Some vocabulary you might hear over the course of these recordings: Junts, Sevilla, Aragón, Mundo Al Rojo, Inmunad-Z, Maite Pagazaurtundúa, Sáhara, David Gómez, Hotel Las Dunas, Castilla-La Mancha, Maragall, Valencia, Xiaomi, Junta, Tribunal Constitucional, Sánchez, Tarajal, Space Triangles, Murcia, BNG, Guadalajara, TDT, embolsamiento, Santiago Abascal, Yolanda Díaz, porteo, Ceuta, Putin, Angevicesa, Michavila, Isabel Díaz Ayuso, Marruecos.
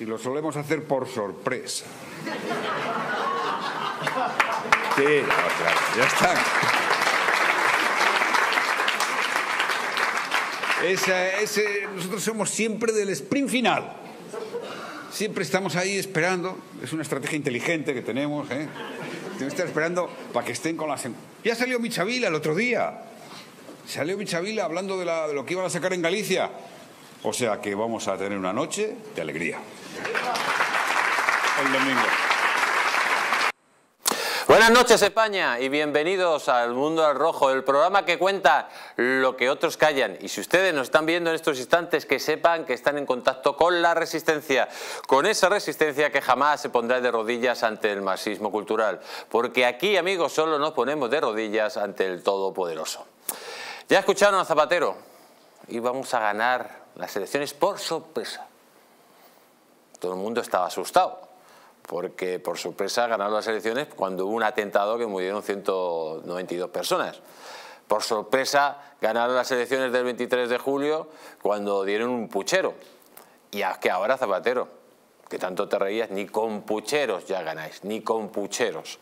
y lo solemos hacer por sorpresa. Sí, claro, ya está. Nosotros somos siempre del sprint final. Siempre estamos ahí esperando. Es una estrategia inteligente que tenemos, ¿eh? Tenemos que estar esperando para que estén con las... Ya salió Michavila el otro día. Salió Michavila hablando de lo que iban a sacar en Galicia. O sea que vamos a tener una noche de alegría. El domingo. Buenas noches, España, y bienvenidos al Mundo Al Rojo, el programa que cuenta lo que otros callan. Y si ustedes nos están viendo en estos instantes, que sepan que están en contacto con la resistencia, con esa resistencia que jamás se pondrá de rodillas ante el marxismo cultural. Porque aquí, amigos, solo nos ponemos de rodillas ante el Todopoderoso. Ya escucharon a Zapatero, y vamos a ganar las elecciones por sorpresa. Todo el mundo estaba asustado. Porque por sorpresa ganaron las elecciones cuando hubo un atentado que murieron 192 personas. Por sorpresa ganaron las elecciones del 23 de julio cuando dieron un puchero. Y es que ahora, Zapatero, que tanto te reías, ni con pucheros ya ganáis, ni con pucheros.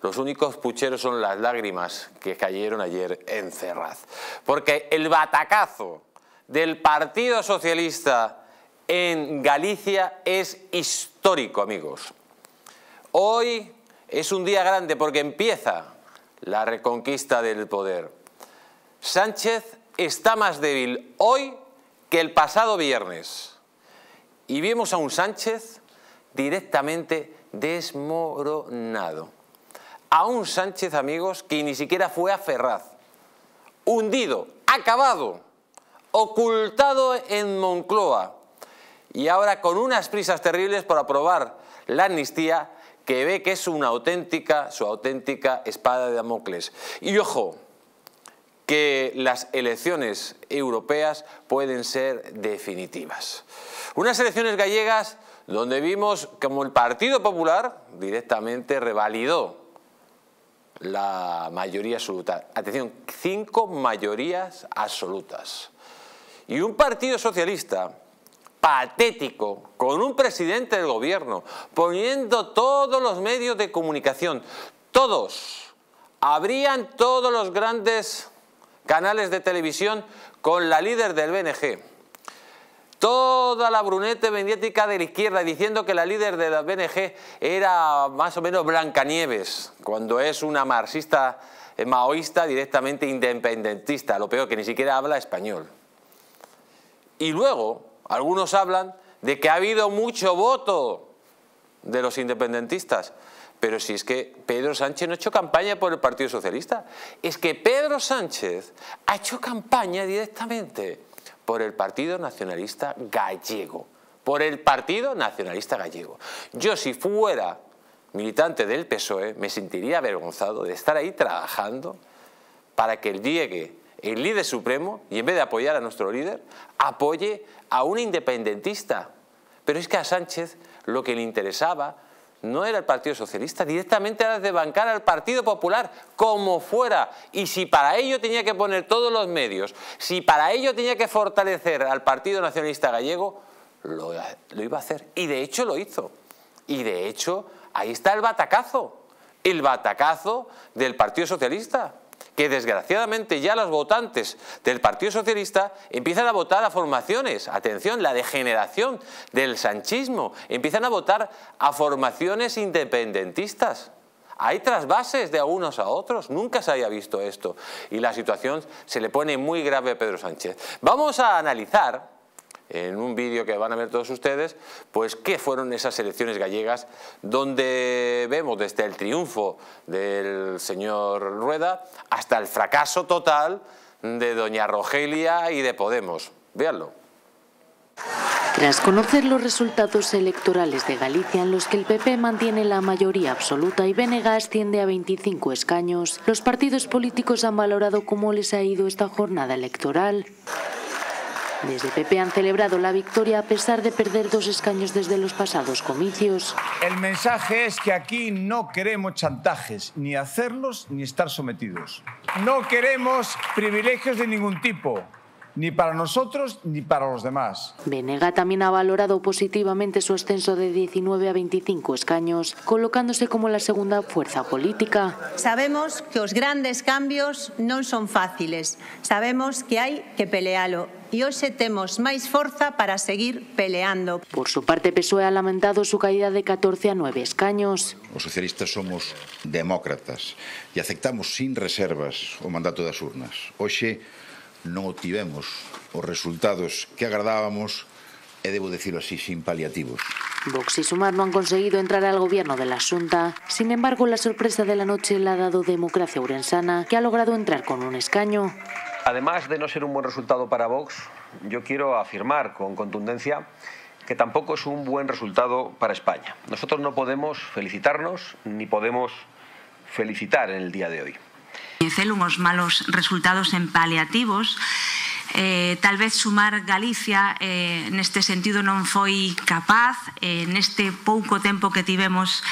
Los únicos pucheros son las lágrimas que cayeron ayer en Ferraz. Porque el batacazo del Partido Socialista en Galicia es histórico, amigos. Hoy es un día grande porque empieza la reconquista del poder. Sánchez está más débil hoy que el pasado viernes. Y vimos a un Sánchez directamente desmoronado. A un Sánchez, amigos, que ni siquiera fue a Ferraz. Hundido, acabado, ocultado en Moncloa. Y ahora con unas prisas terribles por aprobar la amnistía, que ve que es una auténtica, su auténtica espada de Damocles. Y ojo, que las elecciones europeas pueden ser definitivas. Unas elecciones gallegas donde vimos como el Partido Popular directamente revalidó la mayoría absoluta. Atención, 5 mayorías absolutas. Y un Partido Socialista patético, con un presidente del gobierno poniendo todos los medios de comunicación, todos, abrían todos los grandes canales de televisión con la líder del BNG, toda la brunete mediática de la izquierda diciendo que la líder de la BNG era más o menos Blancanieves, cuando es una marxista, maoísta, directamente independentista, lo peor, que ni siquiera habla español. Y luego algunos hablan de que ha habido mucho voto de los independentistas. Pero si es que Pedro Sánchez no ha hecho campaña por el Partido Socialista. Es que Pedro Sánchez ha hecho campaña directamente por el Partido Nacionalista Gallego. Por el Partido Nacionalista Gallego. Yo, si fuera militante del PSOE, me sentiría avergonzado de estar ahí trabajando para que llegue el líder supremo, y en vez de apoyar a nuestro líder, apoye a un independentista. Pero es que a Sánchez lo que le interesaba no era el Partido Socialista, directamente era de bancar al Partido Popular, como fuera. Y si para ello tenía que poner todos los medios, si para ello tenía que fortalecer al Partido Nacionalista Gallego, lo iba a hacer. Y de hecho lo hizo. Y de hecho ahí está el batacazo. El batacazo del Partido Socialista, que desgraciadamente ya los votantes del Partido Socialista empiezan a votar a formaciones, atención, la degeneración del sanchismo, empiezan a votar a formaciones independentistas. Hay trasvases de unos a otros, nunca se había visto esto, y la situación se le pone muy grave a Pedro Sánchez. Vamos a analizar, en un vídeo que van a ver todos ustedes, pues qué fueron esas elecciones gallegas donde vemos desde el triunfo del señor Rueda hasta el fracaso total de doña Rogelia y de Podemos. Véanlo. Tras conocer los resultados electorales de Galicia, en los que el PP mantiene la mayoría absoluta y BNG asciende a 25 escaños, los partidos políticos han valorado cómo les ha ido esta jornada electoral. Desde PP han celebrado la victoria a pesar de perder 2 escaños desde los pasados comicios. El mensaje es que aquí no queremos chantajes, ni hacerlos ni estar sometidos. No queremos privilegios de ningún tipo. ni para nosotros ni para los demás. BNG también ha valorado positivamente su ascenso de 19 a 25 escaños, colocándose como la segunda fuerza política. Sabemos que los grandes cambios no son fáciles, sabemos que hay que pelearlo. Y hoy tenemos más fuerza para seguir peleando. Por su parte, PSOE ha lamentado su caída de 14 a 9 escaños. Los socialistas somos demócratas y aceptamos sin reservas o mandato das urnas. Hoxe non obtivemos os resultados que agradábamos e, debo decirlo así, sin paliativos. Vox y Sumar no han conseguido entrar al gobierno de la Junta. Sin embargo, la sorpresa de la noche la ha dado Democracia Urensana, que ha logrado entrar con un escaño. Además de no ser un buen resultado para Vox, yo quiero afirmar con contundencia que tampoco es un buen resultado para España. Nosotros no podemos felicitarnos ni podemos felicitar en el día de hoy. Unos malos resultados en paliativos. Tal vez Sumar Galicia neste sentido non foi capaz neste pouco tempo que tivemos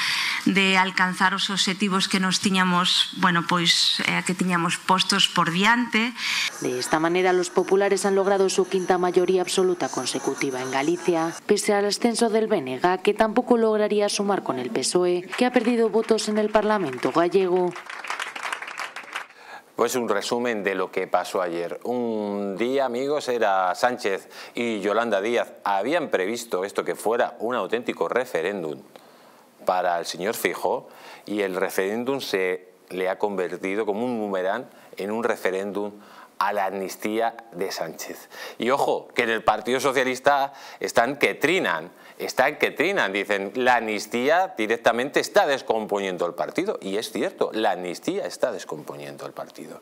de alcanzar os obxectivos que nos tiñamos, bueno, pois que tiñamos postos por diante. De esta maneira, los populares han logrado su quinta mayoría absoluta consecutiva en Galicia, pese al ascenso del BNG, que tampouco lograría sumar con el PSOE, que ha perdido votos en el Parlamento gallego. Pues un resumen de lo que pasó ayer. Un día, amigos, era Sánchez y Yolanda Díaz. Habían previsto esto que fuera un auténtico referéndum para el señor Feijóo, y el referéndum se le ha convertido como un boomerang en un referéndum a la amnistía de Sánchez. Y ojo, que en el Partido Socialista están que trinan, dicen, la amnistía directamente está descomponiendo el partido. Y es cierto, la amnistía está descomponiendo el partido.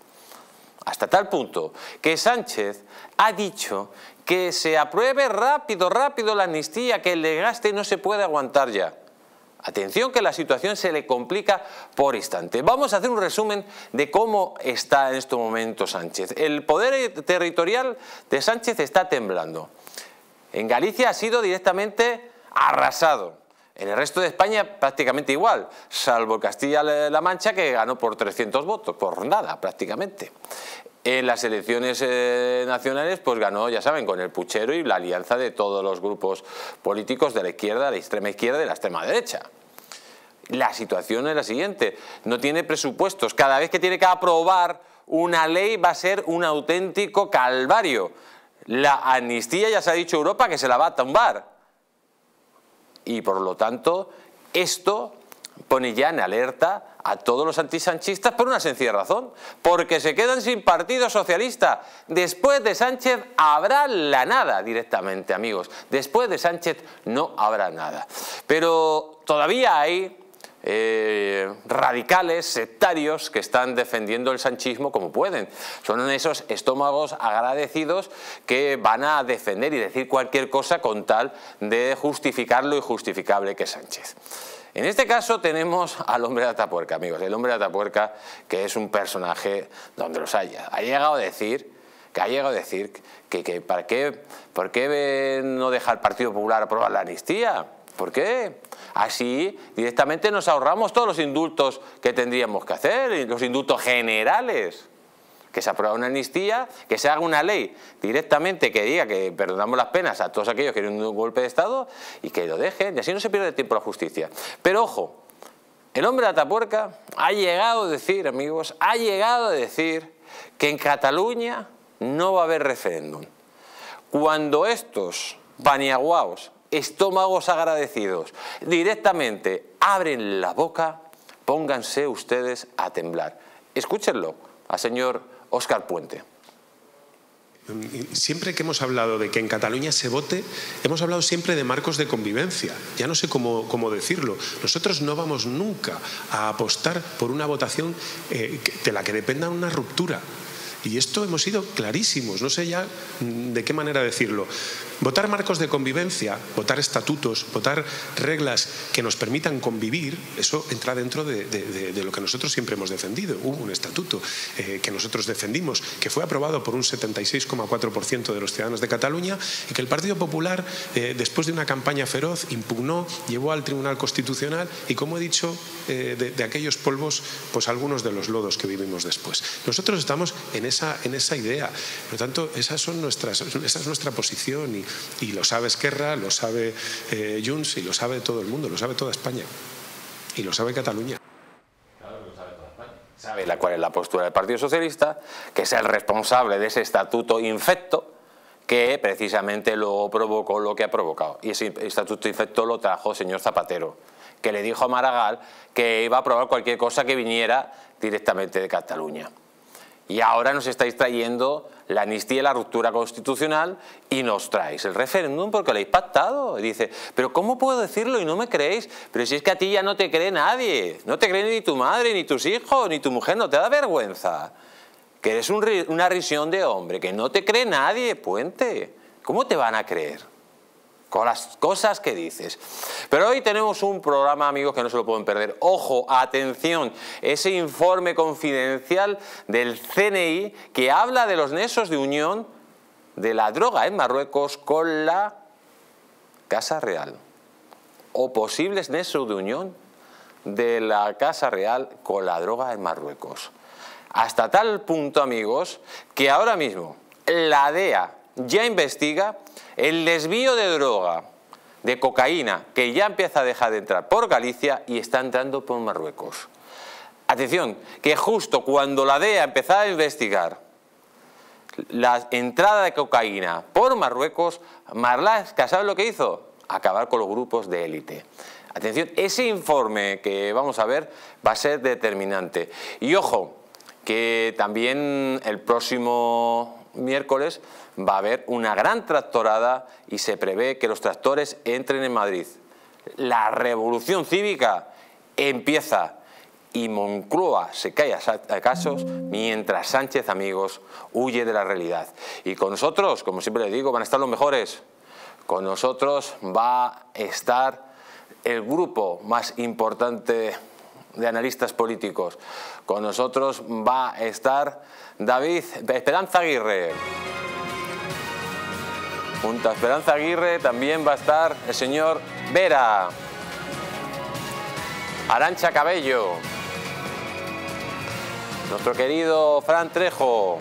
Hasta tal punto que Sánchez ha dicho que se apruebe rápido la amnistía, que el desgaste no se puede aguantar ya. Atención, que la situación se le complica por instante. Vamos a hacer un resumen de cómo está en estos momentos Sánchez. El poder territorial de Sánchez está temblando. En Galicia ha sido directamente arrasado. En el resto de España prácticamente igual, salvo Castilla-La Mancha, que ganó por 300 votos, por nada prácticamente. En las elecciones nacionales pues ganó, ya saben, con el puchero y la alianza de todos los grupos políticos de la izquierda, de la extrema izquierda y de la extrema derecha. La situación es la siguiente, no tiene presupuestos, cada vez que tiene que aprobar una ley va a ser un auténtico calvario. La amnistía ya se ha dicho Europa que se la va a tumbar. Y por lo tanto, esto pone ya en alerta a todos los antisanchistas por una sencilla razón. Porque se quedan sin Partido Socialista. Después de Sánchez habrá la nada directamente, amigos. Después de Sánchez no habrá nada. Pero todavía hay radicales, sectarios que están defendiendo el sanchismo como pueden. Son esos estómagos agradecidos que van a defender y decir cualquier cosa con tal de justificar lo injustificable que es Sánchez. En este caso tenemos al hombre de Atapuerca, amigos. El hombre de Atapuerca, que es un personaje donde los haya. Ha llegado a decir que ¿por qué no deja el Partido Popular aprobar la amnistía? ¿Por qué? Así directamente nos ahorramos todos los indultos que tendríamos que hacer, los indultos generales. Que se apruebe una amnistía, que se haga una ley directamente que diga que perdonamos las penas a todos aquellos que tienen un golpe de Estado y que lo dejen, y así no se pierde el tiempo a la justicia. Pero ojo, el hombre de Atapuerca ha llegado a decir, amigos, ha llegado a decir que en Cataluña no va a haber referéndum. Cuando estos paniaguaos, estómagos agradecidos, directamente abren la boca, pónganse ustedes a temblar. Escúchenlo al señor Óscar Puente. Siempre que hemos hablado de que en Cataluña se vote, hemos hablado siempre de marcos de convivencia. Ya no sé cómo decirlo. Nosotros no vamos nunca a apostar por una votación de la que dependa una ruptura. Y esto hemos sido clarísimos, no sé ya de qué manera decirlo. Votar marcos de convivencia, votar estatutos, votar reglas que nos permitan convivir, eso entra dentro de lo que nosotros siempre hemos defendido. Hubo un estatuto que nosotros defendimos, que fue aprobado por un 76,4% de los ciudadanos de Cataluña y que el Partido Popular, después de una campaña feroz, impugnó, llevó al Tribunal Constitucional y, como he dicho, de aquellos polvos, pues algunos de los lodos que vivimos después. Nosotros estamos en esa idea. Por lo tanto, esa es nuestra posición y lo sabe Esquerra, lo sabe Junts y lo sabe todo el mundo, lo sabe toda España y lo sabe Cataluña. Claro, lo sabe toda España. Sabe cuál es la postura del Partido Socialista, que es el responsable de ese estatuto infecto que precisamente lo provocó lo que ha provocado. Y ese estatuto infecto lo trajo el señor Zapatero, que le dijo a Maragall que iba a aprobar cualquier cosa que viniera directamente de Cataluña. Y ahora nos estáis trayendo la amnistía y la ruptura constitucional y nos traéis el referéndum porque lo habéis pactado. Y dice, pero ¿cómo puedo decirlo y no me creéis? Pero si es que a ti ya no te cree nadie, no te cree ni tu madre, ni tus hijos, ni tu mujer, no te da vergüenza. Que eres una risión de hombre, que no te cree nadie, Puente. ¿Cómo te van a creer? Con las cosas que dices. Pero hoy tenemos un programa, amigos, que no se lo pueden perder. Ojo, atención, ese informe confidencial del CNI que habla de los nexos de unión de la droga en Marruecos con la Casa Real. O posibles nexos de unión de la Casa Real con la droga en Marruecos. Hasta tal punto, amigos, que ahora mismo la DEA ya investiga el desvío de droga, de cocaína, que ya empieza a dejar de entrar por Galicia y está entrando por Marruecos. Atención, que justo cuando la DEA empezaba a investigar la entrada de cocaína por Marruecos, Marlaska, ¿sabes lo que hizo? Acabar con los grupos de élite. Atención, ese informe que vamos a ver va a ser determinante. Y ojo, que también el próximo miércoles va a haber una gran tractorada y se prevé que los tractores entren en Madrid. La revolución cívica empieza y Moncloa se cae a casos mientras Sánchez, amigos, huye de la realidad. Y con nosotros, como siempre le digo, van a estar los mejores. Con nosotros va a estar el grupo más importante de analistas políticos. Con nosotros va a estar Esperanza Aguirre. Junto a Esperanza Aguirre también va a estar el señor Vera, Arantxa Cabello, nuestro querido Fran Trejo,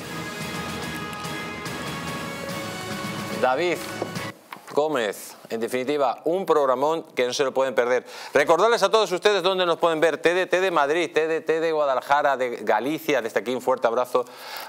David Gómez. En definitiva, un programón que no se lo pueden perder. Recordarles a todos ustedes dónde nos pueden ver. TDT de Madrid, TDT de Guadalajara, de Galicia. Desde aquí un fuerte abrazo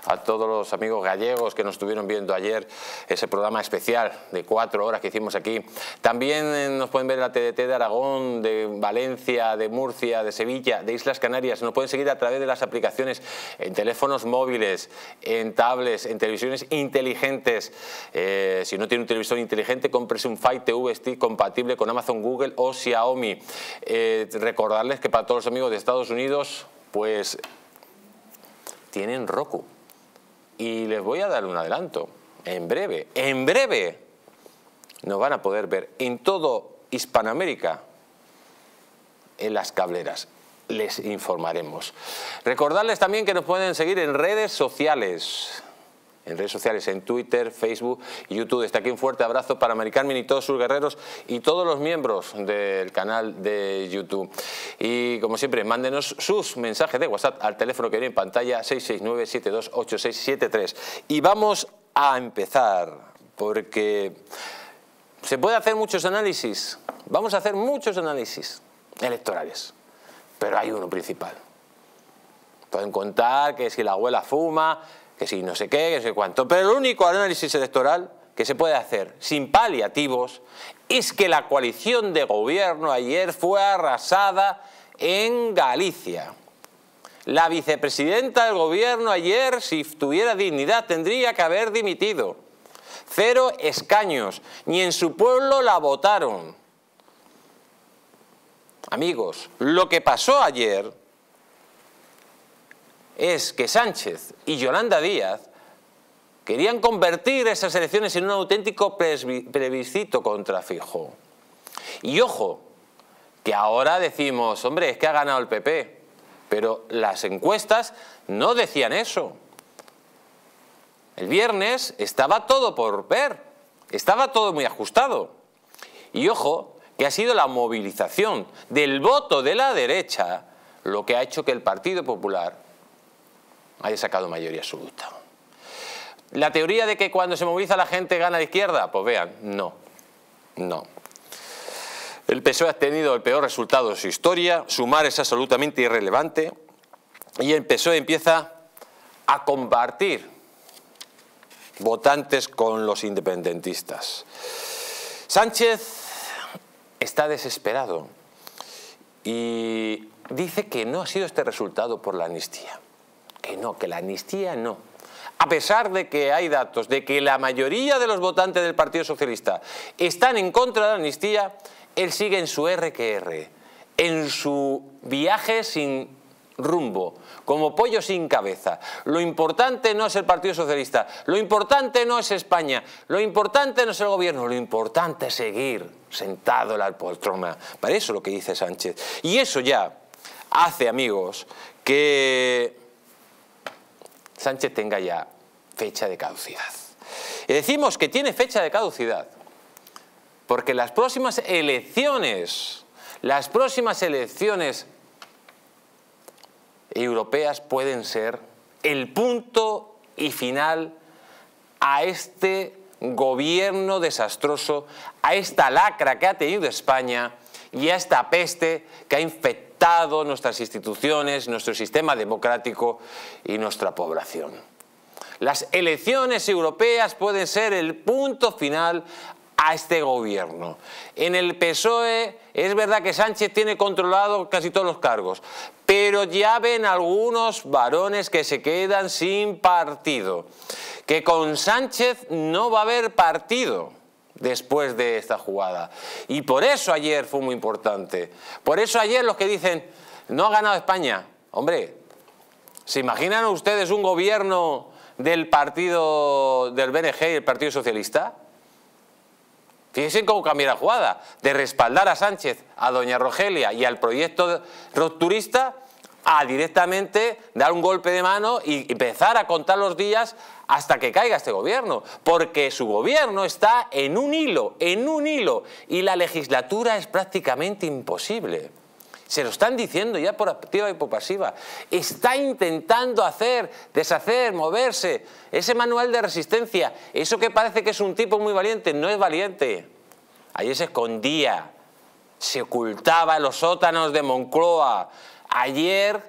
a todos los amigos gallegos que nos estuvieron viendo ayer ese programa especial de 4 horas que hicimos aquí. También nos pueden ver en la TDT de Aragón, de Valencia, de Murcia, de Sevilla, de Islas Canarias. Nos pueden seguir a través de las aplicaciones en teléfonos móviles, en tablets, en televisiones inteligentes. Si no tiene un televisor inteligente, cómprese un Fire TV Stick compatible con Amazon, Google o Xiaomi. Recordarles que para todos los amigos de Estados Unidos, pues tienen Roku. Y les voy a dar un adelanto. En breve, nos van a poder ver en todo Hispanoamérica en las cableras. Les informaremos. Recordarles también que nos pueden seguir en redes sociales. En Twitter, Facebook, YouTube. Está aquí un fuerte abrazo para Maricarmen y todos sus guerreros y todos los miembros del canal de YouTube. Y como siempre, mándenos sus mensajes de WhatsApp al teléfono que viene en pantalla 669-728673. Y vamos a empezar, porque se puede hacer muchos análisis. Vamos a hacer muchos análisis electorales, pero hay uno principal. Pueden contar que si la abuela fuma, que si no sé qué, que no sé cuánto. Pero el único análisis electoral que se puede hacer sin paliativos es que la coalición de gobierno ayer fue arrasada en Galicia. La vicepresidenta del gobierno ayer, si tuviera dignidad, tendría que haber dimitido. 0 escaños. Ni en su pueblo la votaron. Amigos, lo que pasó ayer es que Sánchez y Yolanda Díaz Querían convertir esas elecciones en un auténtico plebiscito contra Feijóo. Y ojo, que ahora decimos, hombre, es que ha ganado el PP. Pero las encuestas no decían eso. El viernes estaba todo por ver, estaba todo muy ajustado. Y ojo, que ha sido la movilización del voto de la derecha lo que ha hecho que el Partido Popular haya sacado mayoría absoluta. La teoría de que cuando se moviliza la gente gana la izquierda, pues vean, no, no. El PSOE ha tenido el peor resultado de su historia, Sumar es absolutamente irrelevante y el PSOE empieza a compartir votantes con los independentistas. Sánchez está desesperado y dice que no ha sido este resultado por la amnistía, que la amnistía no. A pesar de que hay datos de que la mayoría de los votantes del Partido Socialista están en contra de la amnistía, él sigue en su RQR, en su viaje sin rumbo, como pollo sin cabeza. Lo importante no es el Partido Socialista, lo importante no es España, lo importante no es el gobierno, lo importante es seguir sentado en la poltrona. Para eso es lo que dice Sánchez. Y eso ya hace, amigos, que Sánchez tenga ya fecha de caducidad. Y decimos que tiene fecha de caducidad porque las próximas elecciones europeas pueden ser el punto y final a este gobierno desastroso, a esta lacra que ha tenido España y a esta peste que ha infectado nuestras instituciones, nuestro sistema democrático y nuestra población. Las elecciones europeas pueden ser el punto final a este gobierno. En el PSOE es verdad que Sánchez tiene controlado casi todos los cargos, pero ya ven algunos varones que se quedan sin partido, que con Sánchez no va a haber partido después de esta jugada. Y por eso ayer fue muy importante. Por eso ayer los que dicen no ha ganado España. Hombre, ¿se imaginan ustedes un gobierno del partido del BNG y el Partido Socialista? Fíjense cómo cambió la jugada. De respaldar a Sánchez, a doña Rogelia y al proyecto rupturista a directamente dar un golpe de mano y empezar a contar los días hasta que caiga este gobierno, porque su gobierno está en un hilo, y la legislatura es prácticamente imposible. Se lo están diciendo ya por activa y por pasiva. Está intentando hacer, deshacer, moverse. Ese manual de resistencia, eso que parece que es un tipo muy valiente, no es valiente. Ayer se escondía, se ocultaba en los sótanos de Moncloa. Ayer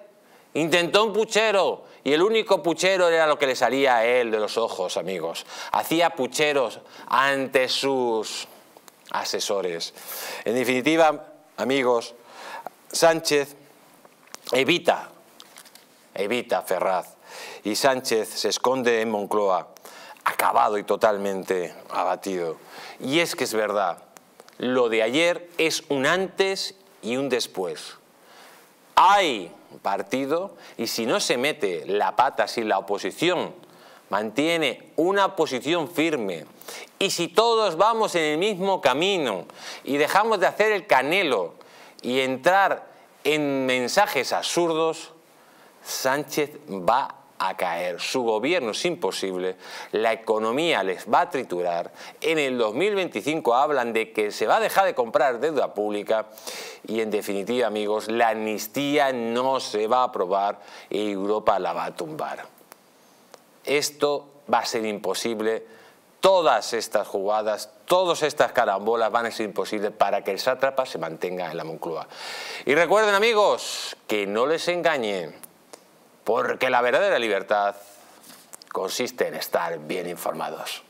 intentó un puchero y el único puchero era lo que le salía a él de los ojos, amigos. Hacía pucheros ante sus asesores. En definitiva, amigos, Sánchez evita Ferraz y Sánchez se esconde en Moncloa, acabado y totalmente abatido. Y es que es verdad, lo de ayer es un antes y un después. Hay partido y si no se mete la pata, si la oposición mantiene una posición firme y si todos vamos en el mismo camino y dejamos de hacer el canelo y entrar en mensajes absurdos, Sánchez va a caer. Su gobierno es imposible, la economía les va a triturar. En el 2025 hablan de que se va a dejar de comprar deuda pública y en definitiva, amigos, la amnistía no se va a aprobar y Europa la va a tumbar. Esto va a ser imposible. Todas estas jugadas, todas estas carambolas van a ser imposibles para que el sátrapa se mantenga en la Moncloa. Y recuerden, amigos, que no les engañen, porque la verdadera libertad consiste en estar bien informados.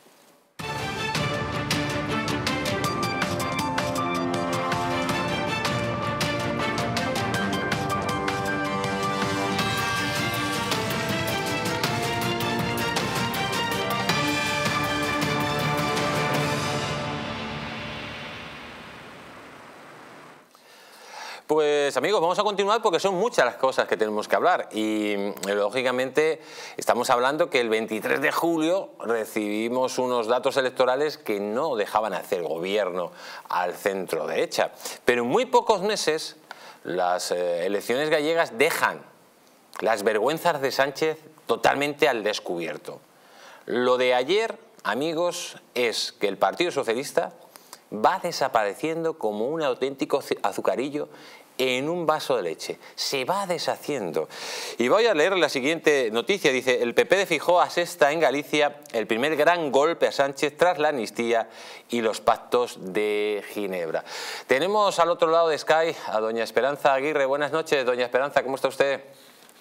Pues amigos, vamos a continuar porque son muchas las cosas que tenemos que hablar y lógicamente estamos hablando que el 23 de julio recibimos unos datos electorales que no dejaban hacer gobierno al centro derecha. Pero en muy pocos meses las elecciones gallegas dejan las vergüenzas de Sánchez totalmente al descubierto. Lo de ayer, amigos, es que el Partido Socialista va desapareciendo como un auténtico azucarillo en un vaso de leche. Se va deshaciendo. Y voy a leer la siguiente noticia. Dice, el PP de Feijóo asesta en Galicia el primer gran golpe a Sánchez tras la amnistía y los pactos de Ginebra. Tenemos al otro lado de Sky a doña Esperanza Aguirre. Buenas noches, doña Esperanza, ¿cómo está usted?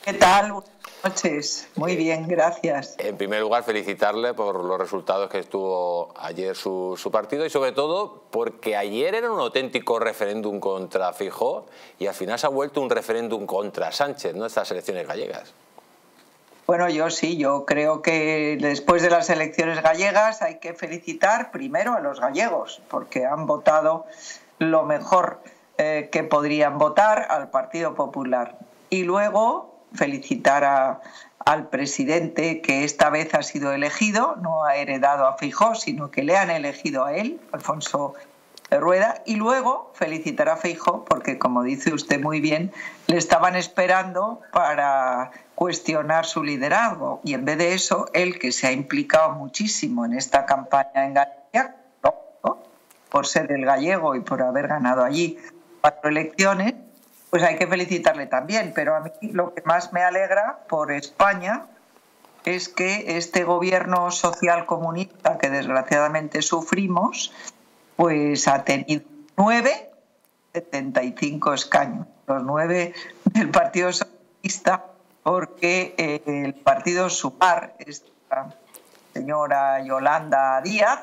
¿Qué tal? Buenas noches. Muy bien, gracias. En primer lugar, felicitarle por los resultados que estuvo ayer su partido y sobre todo porque ayer era un auténtico referéndum contra Feijóo y al final se ha vuelto un referéndum contra Sánchez, ¿no? Estas elecciones gallegas. Bueno, yo sí, yo creo que después de las elecciones gallegas hay que felicitar primero a los gallegos porque han votado lo mejor que podrían votar al Partido Popular. Y luego felicitar al presidente que esta vez ha sido elegido, no ha heredado a Feijóo, sino que le han elegido a él, Alfonso Rueda, y luego felicitar a Feijóo porque, como dice usted muy bien, le estaban esperando para cuestionar su liderazgo y en vez de eso, él que se ha implicado muchísimo en esta campaña en Galicia, ¿no? Por ser el gallego y por haber ganado allí 4 elecciones, pues hay que felicitarle también, pero a mí lo que más me alegra por España es que este gobierno social comunista que desgraciadamente sufrimos, pues ha tenido 9 de 75 escaños, los 9 del Partido Socialista, porque el Partido Sumar, esta señora Yolanda Díaz,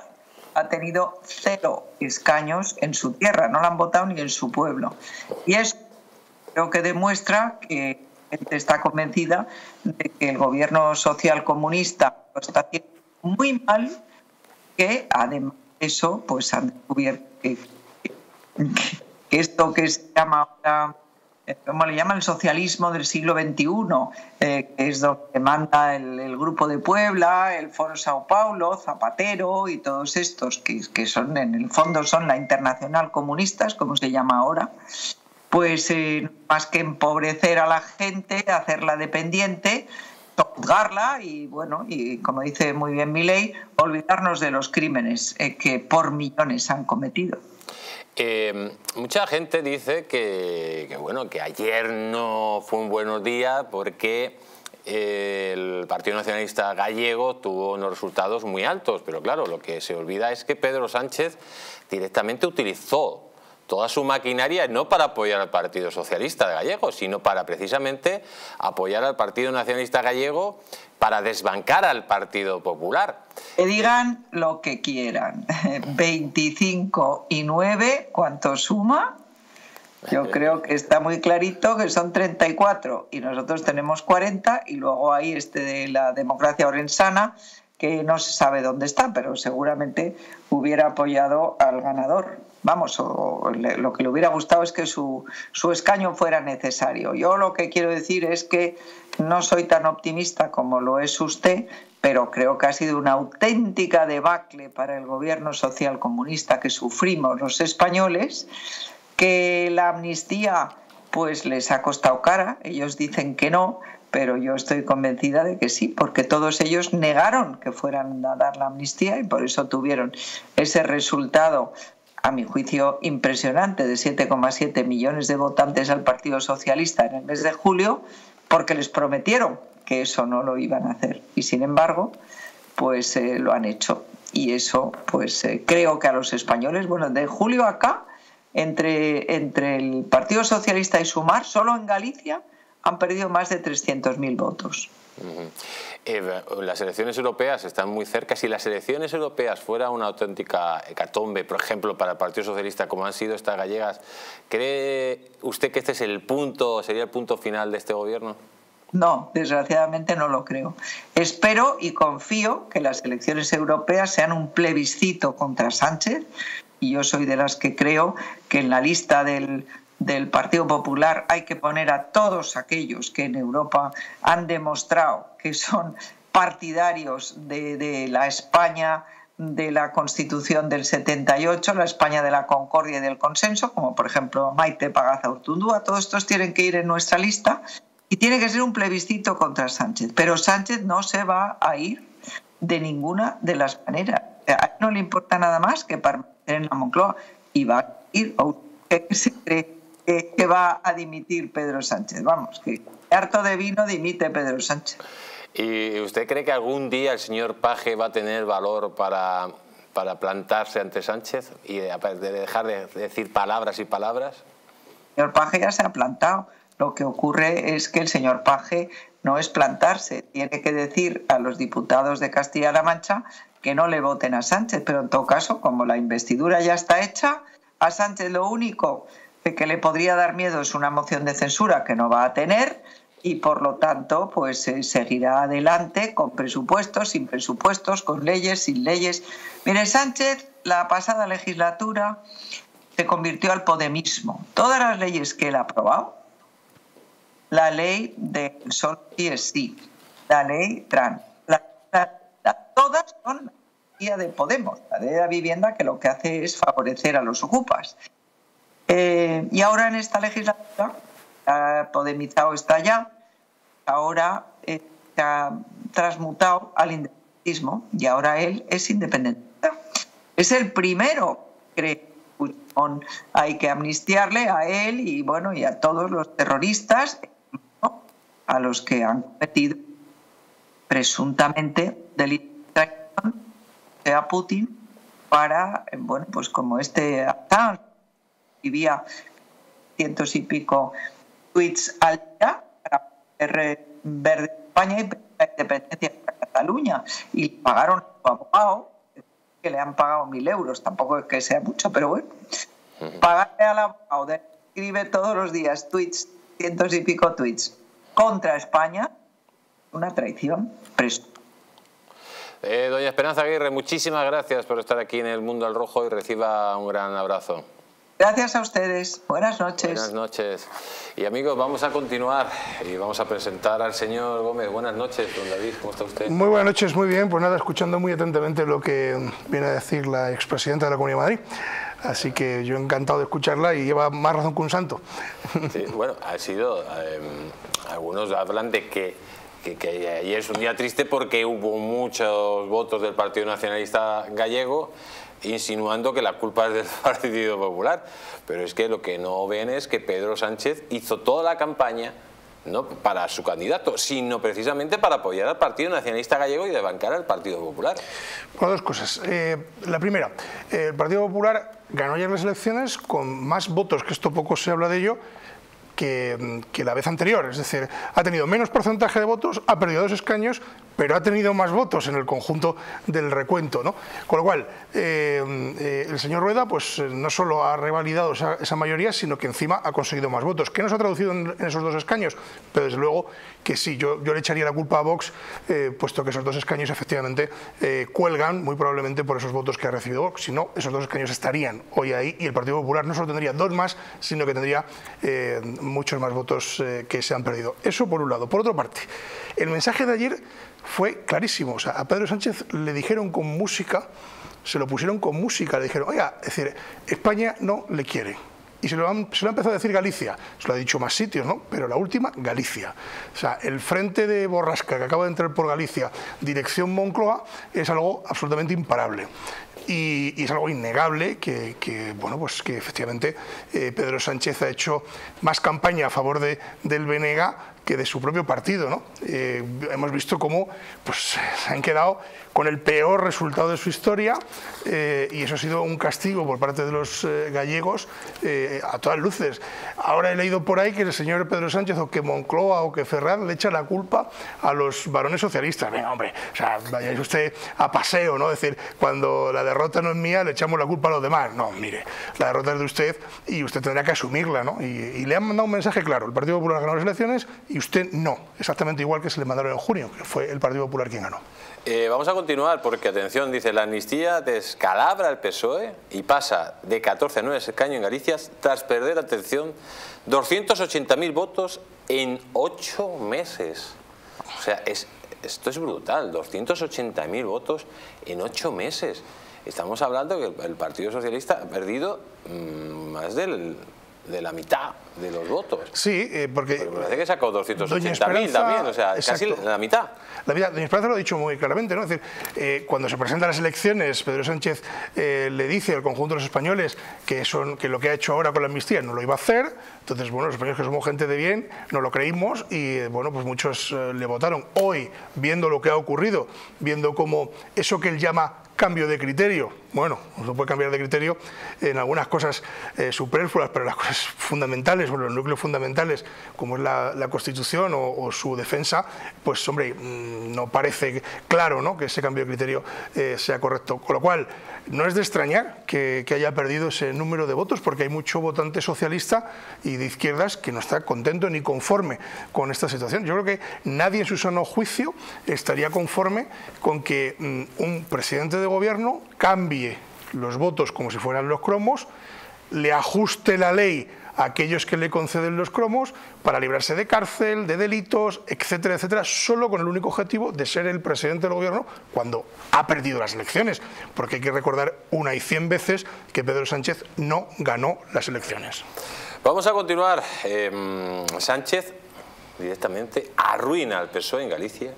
ha tenido 0 escaños en su tierra, no la han votado ni en su pueblo. Y es creo que demuestra que la gente está convencida de que el gobierno social comunista lo está haciendo muy mal, que además de eso pues han descubierto que esto que se llama ahora, ¿cómo le llaman? El socialismo del siglo XXI, que es donde manda el Grupo de Puebla, el Foro Sao Paulo, Zapatero y todos estos que son en el fondo son la internacional comunistas, como se llama ahora. Pues más que empobrecer a la gente, hacerla dependiente, juzgarla y, bueno, y como dice muy bien Milei, olvidarnos de los crímenes que por millones han cometido. Mucha gente dice que ayer no fue un buen día porque el Partido Nacionalista Gallego tuvo unos resultados muy altos, pero claro, lo que se olvida es que Pedro Sánchez directamente utilizó toda su maquinaria no para apoyar al Partido Socialista de Gallego, sino para precisamente apoyar al Partido Nacionalista Gallego para desbancar al Partido Popular. Que digan lo que quieran. 25 y 9, ¿cuánto suma? Yo creo que está muy clarito que son 34 y nosotros tenemos 40 y luego hay este de la democracia orensana que no se sabe dónde está, pero seguramente hubiera apoyado al ganador. Vamos, lo que le hubiera gustado es que su escaño fuera necesario. Yo lo que quiero decir es que no soy tan optimista como lo es usted, pero creo que ha sido una auténtica debacle para el gobierno social comunista que sufrimos los españoles, que la amnistía pues les ha costado cara, ellos dicen que no, pero yo estoy convencida de que sí, porque todos ellos negaron que fueran a dar la amnistía y por eso tuvieron ese resultado, a mi juicio, impresionante, de 7,7 millones de votantes al Partido Socialista en el mes de julio, porque les prometieron que eso no lo iban a hacer. Y sin embargo, pues lo han hecho. Y eso, pues creo que a los españoles, bueno, de julio acá, entre el Partido Socialista y Sumar, solo en Galicia, han perdido más de 300.000 votos. Las elecciones europeas están muy cerca. Si las elecciones europeas fuera una auténtica hecatombe, por ejemplo, para el Partido Socialista, como han sido estas gallegas, ¿cree usted que este es el punto, sería el punto final de este gobierno? No, desgraciadamente no lo creo. Espero y confío que las elecciones europeas sean un plebiscito contra Sánchez y yo soy de las que creo que en la lista del del Partido Popular hay que poner a todos aquellos que en Europa han demostrado que son partidarios de la España de la Constitución del 78, la España de la concordia y del consenso, como por ejemplo Maite Pagazaurtundúa. Todos estos tienen que ir en nuestra lista y tiene que ser un plebiscito contra Sánchez. Pero Sánchez no se va a ir de ninguna de las maneras. A él no le importa nada más que permanecer en la Moncloa y va a ir, o se cree que va a dimitir Pedro Sánchez. Vamos, que harto de vino dimite Pedro Sánchez. ¿Y usted cree que algún día el señor Page va a tener valor para plantarse ante Sánchez y de dejar de decir palabras y palabras? El señor Page ya se ha plantado. Lo que ocurre es que el señor Page no es plantarse. Tiene que decir a los diputados de Castilla-La Mancha que no le voten a Sánchez. Pero en todo caso, como la investidura ya está hecha, a Sánchez lo único que le podría dar miedo es una moción de censura que no va a tener. Y por lo tanto, pues seguirá adelante con presupuestos, sin presupuestos, con leyes, sin leyes. Mire, Sánchez, la pasada legislatura se convirtió al podemismo. Todas las leyes que él ha aprobado, la ley de Sol y es sí, la ley trans, todas son la de Podemos, la de la vivienda, que lo que hace es favorecer a los ocupas. Y ahora en esta legislatura, podemizado está ya, ahora está transmutado al independentismo y ahora él es independentista. Es el primero que hay que amnistiarle a él y bueno y a todos los terroristas, ¿no?, a los que han cometido presuntamente delitos a Putin para, bueno, pues como este Assange vivía cientos y pico tweets al día para poder ver de España y la independencia para Cataluña. Y pagaron a su abogado, que le han pagado 1.000 euros, tampoco es que sea mucho, pero bueno. Pagarle al abogado, de escribe todos los días tweets, cientos y pico tweets contra España, una traición presunta. Doña Esperanza Aguirre, muchísimas gracias por estar aquí en el Mundo al Rojo y reciba un gran abrazo. Gracias a ustedes. Buenas noches. Buenas noches. Y amigos, vamos a continuar y vamos a presentar al señor Gómez. Buenas noches, don David. ¿Cómo está usted? Muy buenas noches, muy bien. Pues nada, escuchando muy atentamente lo que viene a decir la expresidenta de la Comunidad de Madrid. Así que yo encantado de escucharla y lleva más razón que un santo. Sí, bueno, ha sido... algunos hablan de que ayer es un día triste porque hubo muchos votos del Partido Nacionalista Gallego insinuando que la culpa es del Partido Popular. Pero es que lo que no ven es que Pedro Sánchez hizo toda la campaña, no para su candidato, sino precisamente para apoyar al Partido Nacionalista Gallego y desbancar al Partido Popular. Bueno, dos cosas. La primera, el Partido Popular ganó ayer las elecciones con más votos, que esto poco se habla de ello, que la vez anterior. Es decir, ha tenido menos porcentaje de votos, ha perdido 2 escaños, pero ha tenido más votos en el conjunto del recuento, ¿no? Con lo cual, el señor Rueda pues no solo ha revalidado esa mayoría, sino que encima ha conseguido más votos. ¿Qué nos ha traducido en esos 2 escaños? Pero desde luego que sí, yo le echaría la culpa a Vox, puesto que esos 2 escaños efectivamente cuelgan muy probablemente por esos votos que ha recibido Vox. Si no, esos 2 escaños estarían hoy ahí y el Partido Popular no solo tendría 2 más, sino que tendría muchos más votos que se han perdido. Eso por un lado. Por otra parte, el mensaje de ayer fue clarísimo. O sea, a Pedro Sánchez le dijeron con música, se lo pusieron con música, le dijeron, oiga, es decir, España no le quiere. Y se lo ha empezado a decir Galicia, se lo ha dicho más sitios, ¿no? Pero la última, Galicia. O sea, el frente de borrasca que acaba de entrar por Galicia, dirección Moncloa, es algo absolutamente imparable. Y es algo innegable bueno, pues que efectivamente Pedro Sánchez ha hecho más campaña a favor del BNG que de su propio partido, ¿no? Hemos visto cómo pues, se han quedado con el peor resultado de su historia y eso ha sido un castigo por parte de los gallegos a todas luces. Ahora he leído por ahí que el señor Pedro Sánchez o que Moncloa o que Ferraz le echa la culpa a los varones socialistas. Venga, hombre, o sea, vayáis usted a paseo, ¿no? Es decir, cuando la derrota no es mía le echamos la culpa a los demás. No, mire, la derrota es de usted y usted tendrá que asumirla, ¿no? Y le han mandado un mensaje claro. El Partido Popular ganó las elecciones y usted no, exactamente igual que se le mandaron en junio, que fue el Partido Popular quien ganó. Vamos a continuar porque, atención, dice, la amnistía descalabra el PSOE y pasa de 14 a 9 escaños en Galicia tras perder, atención, 280.000 votos en 8 meses. O sea, esto es brutal, 280.000 votos en 8 meses. Estamos hablando que el Partido Socialista ha perdido más de la mitad de los votos. Sí, porque... Pero parece que sacó 280.000 también, o sea, exacto, casi la mitad. La mitad. Doña Esperanza lo ha dicho muy claramente, ¿no? Es decir, cuando se presentan las elecciones, Pedro Sánchez le dice al conjunto de los españoles que lo que ha hecho ahora con la amnistía no lo iba a hacer. Entonces, bueno, los españoles que somos gente de bien no lo creímos y, bueno, pues muchos le votaron. Hoy, viendo lo que ha ocurrido, viendo cómo eso que él llama cambio de criterio, bueno, uno puede cambiar de criterio en algunas cosas superfluas, pero las cosas fundamentales, bueno, los núcleos fundamentales, como es la Constitución o su defensa, pues hombre, no parece claro, ¿no?, que ese cambio de criterio sea correcto. Con lo cual, no es de extrañar que haya perdido ese número de votos, porque hay mucho votante socialista y de izquierdas que no está contento ni conforme con esta situación. Yo creo que nadie en su sano juicio estaría conforme con que un presidente de gobierno cambie los votos como si fueran los cromos, le ajuste la ley a aquellos que le conceden los cromos para librarse de cárcel, de delitos, etcétera, etcétera, solo con el único objetivo de ser el presidente del gobierno cuando ha perdido las elecciones, porque hay que recordar 100 veces que Pedro Sánchez no ganó las elecciones. Vamos a continuar. Sánchez directamente arruina al PSOE en Galicia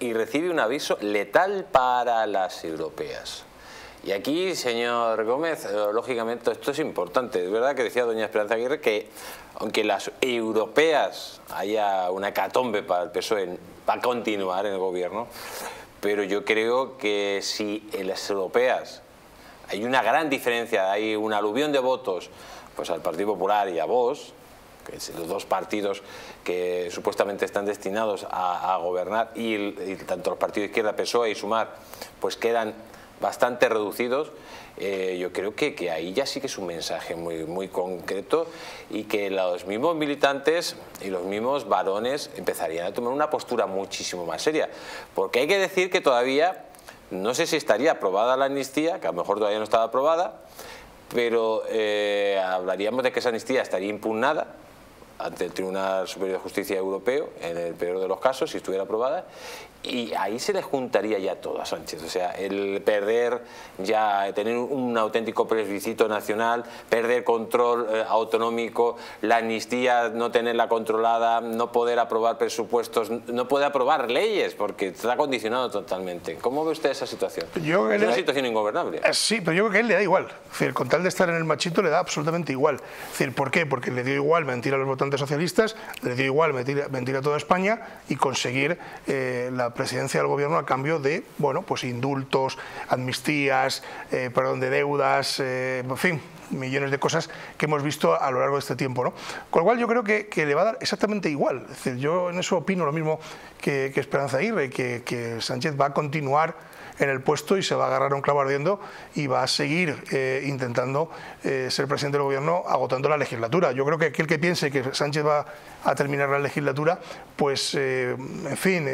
y recibe un aviso letal para las europeas. Y aquí, señor Gómez, lógicamente esto es importante. Es verdad que decía doña Esperanza Aguirre que aunque las europeas haya una hecatombe para el PSOE, va a continuar en el gobierno, pero yo creo que si en las europeas hay una gran diferencia, hay un aluvión de votos pues al Partido Popular y a Vox, que es los dos partidos que supuestamente están destinados a gobernar, y tanto el partido de izquierda, PSOE y Sumar, pues quedan bastante reducidos, yo creo que ahí ya sí que es un mensaje muy concreto y que los mismos militantes y los mismos varones empezarían a tomar una postura muchísimo más seria, porque hay que decir que todavía, no sé si estaría aprobada la amnistía, que a lo mejor todavía no estaba aprobada, pero hablaríamos de que esa amnistía estaría impugnada ante el Tribunal Superior de Justicia Europeo, en el peor de los casos, si estuviera aprobada, y ahí se le juntaría ya todo a Sánchez. O sea, el perder ya, tener un auténtico plebiscito nacional, perder control autonómico, la amnistía no tenerla controlada, no poder aprobar presupuestos, no poder aprobar leyes, porque está condicionado totalmente. ¿Cómo ve usted esa situación? Es una situación ingobernable. Sí, pero yo creo que a él le da igual. Es decir, con tal de estar en el machito le da absolutamente igual. Es decir, ¿por qué? Porque le dio igual mentir a los votantes socialistas, le dio igual mentir a toda España y conseguir la presidencia del gobierno a cambio de, bueno, pues indultos, amnistías, perdón, de deudas, en fin, millones de cosas que hemos visto a lo largo de este tiempo, ¿no? Con lo cual yo creo que le va a dar exactamente igual. Es decir, yo en eso opino lo mismo que Esperanza Aguirre, que Sánchez va a continuar en el puesto y se va a agarrar un clavo ardiendo y va a seguir intentando ser presidente del gobierno agotando la legislatura. Yo creo que aquel que piense que Sánchez va a terminar la legislatura, pues en fin,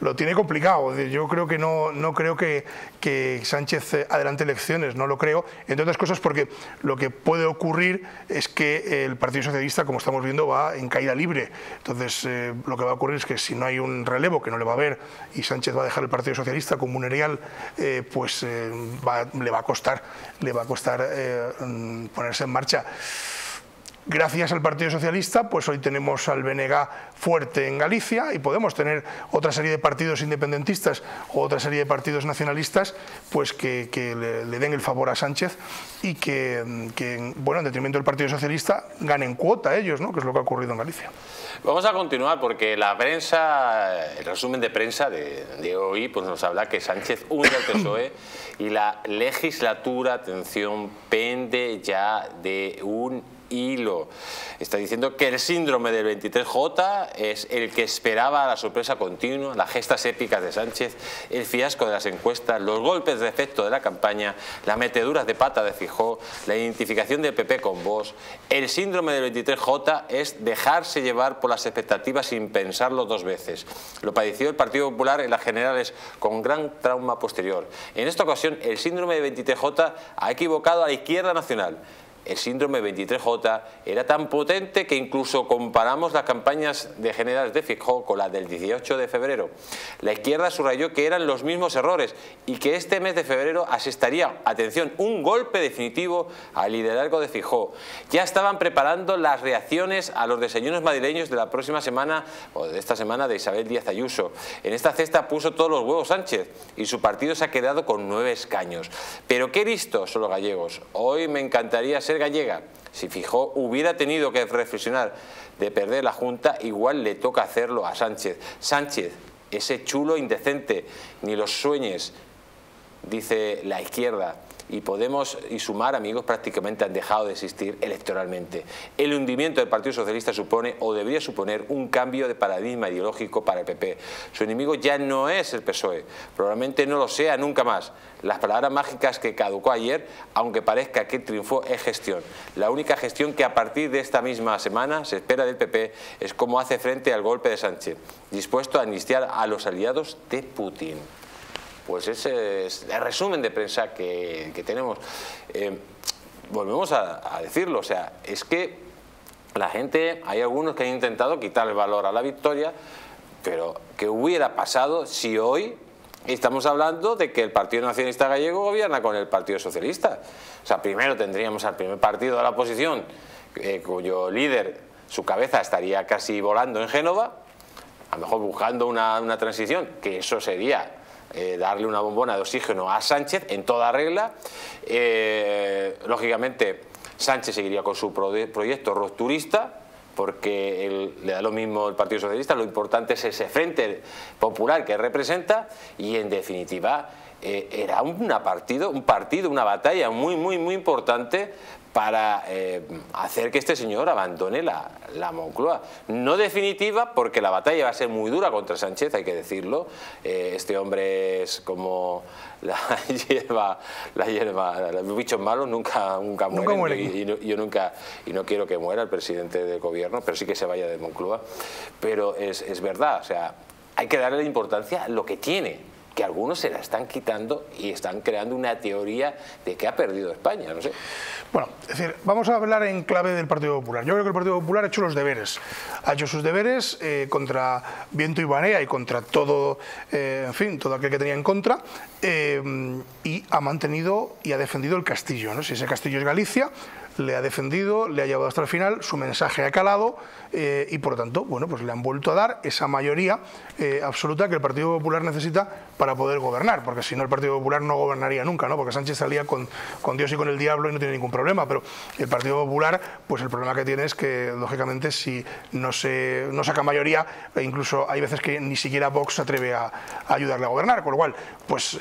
lo tiene complicado. Yo creo que no creo que Sánchez adelante elecciones, no lo creo, entre otras cosas porque lo que puede ocurrir es que el Partido Socialista, como estamos viendo, va en caída libre. Entonces lo que va a ocurrir es que si no hay un relevo, que no le va a haber, y Sánchez va a dejar el Partido Socialista comunarial, pues le va a costar ponerse en marcha. Gracias al Partido Socialista, pues hoy tenemos al BNG fuerte en Galicia y podemos tener otra serie de partidos independentistas o otra serie de partidos nacionalistas pues que le den el favor a Sánchez y que, bueno, en detrimento del Partido Socialista ganen cuota ellos, ¿no?, que es lo que ha ocurrido en Galicia. Vamos a continuar porque la prensa, el resumen de prensa de hoy pues nos habla que Sánchez hunde al PSOE y la legislatura, atención, pende ya de un hilo. Está diciendo que el síndrome del 23J es el que esperaba, la sorpresa continua, las gestas épicas de Sánchez, el fiasco de las encuestas, los golpes de efecto de la campaña, las meteduras de pata de Feijóo, la identificación del PP con Vox. El síndrome del 23J es dejarse llevar por las expectativas sin pensarlo dos veces. Lo padeció el Partido Popular en las generales con gran trauma posterior. En esta ocasión el síndrome de 23J ha equivocado a la izquierda nacional. El síndrome 23J era tan potente que incluso comparamos las campañas de generales de Feijóo con las del 18 de febrero. La izquierda subrayó que eran los mismos errores y que este mes de febrero asestaría, atención, un golpe definitivo al liderazgo de Feijóo. Ya estaban preparando las reacciones a los desayunos madrileños de la próxima semana o de esta semana de Isabel Díaz Ayuso. En esta cesta puso todos los huevos Sánchez y su partido se ha quedado con 9 escaños. Pero qué listos son los gallegos. Hoy me encantaría ser gallega. Si Feijóo hubiera tenido que reflexionar de perder la Junta, igual le toca hacerlo a Sánchez. Sánchez, ese chulo indecente, ni los sueñes, dice la izquierda. Y Podemos y Sumar, amigos, prácticamente han dejado de existir electoralmente. El hundimiento del Partido Socialista supone, o debería suponer, un cambio de paradigma ideológico para el PP. Su enemigo ya no es el PSOE, probablemente no lo sea nunca más. Las palabras mágicas que caducó ayer, aunque parezca que triunfó, es gestión. La única gestión que a partir de esta misma semana se espera del PP es cómo hace frente al golpe de Sánchez, dispuesto a amnistiar a los aliados de Putin. Pues ese es el resumen de prensa que tenemos. Volvemos a decirlo, o sea, es que la gente, hay algunos que han intentado quitar el valor a la victoria, pero ¿qué hubiera pasado si hoy estamos hablando de que el Partido Nacionalista Gallego gobierna con el Partido Socialista? O sea, primero tendríamos al primer partido de la oposición, cuyo líder, su cabeza estaría casi volando en Génova, a lo mejor buscando una transición, que eso sería... darle una bombona de oxígeno a Sánchez en toda regla. Lógicamente Sánchez seguiría con su proyecto rupturista, porque le da lo mismo el Partido Socialista, lo importante es ese frente popular que representa. Y en definitiva era un partido, una batalla muy importante para hacer que este señor abandone la Moncloa. No definitiva, porque la batalla va a ser muy dura contra Sánchez, hay que decirlo. Este hombre es como la hierba, los bichos malos nunca mueren. Y no quiero que muera el presidente del gobierno, pero sí que se vaya de Moncloa. Pero es verdad, o sea, hay que darle importancia a lo que tiene, que algunos se la están quitando y están creando una teoría de que ha perdido España, no sé. Bueno, es decir, vamos a hablar en clave del Partido Popular. Yo creo que el Partido Popular ha hecho los deberes. Ha hecho sus deberes contra viento y marea y contra todo, en fin, todo aquel que tenía en contra, y ha mantenido y ha defendido el castillo, ¿no? Si ese castillo es Galicia, le ha defendido, le ha llevado hasta el final, su mensaje ha calado y por lo tanto, bueno, pues le han vuelto a dar esa mayoría absoluta que el Partido Popular necesita para poder gobernar, porque si no el Partido Popular no gobernaría nunca, ¿no? Porque Sánchez salía con Dios y con el diablo y no tiene ningún problema, pero el Partido Popular, pues el problema que tiene es que lógicamente si no saca mayoría, incluso hay veces que ni siquiera Vox se atreve a ayudarle a gobernar, con lo cual, pues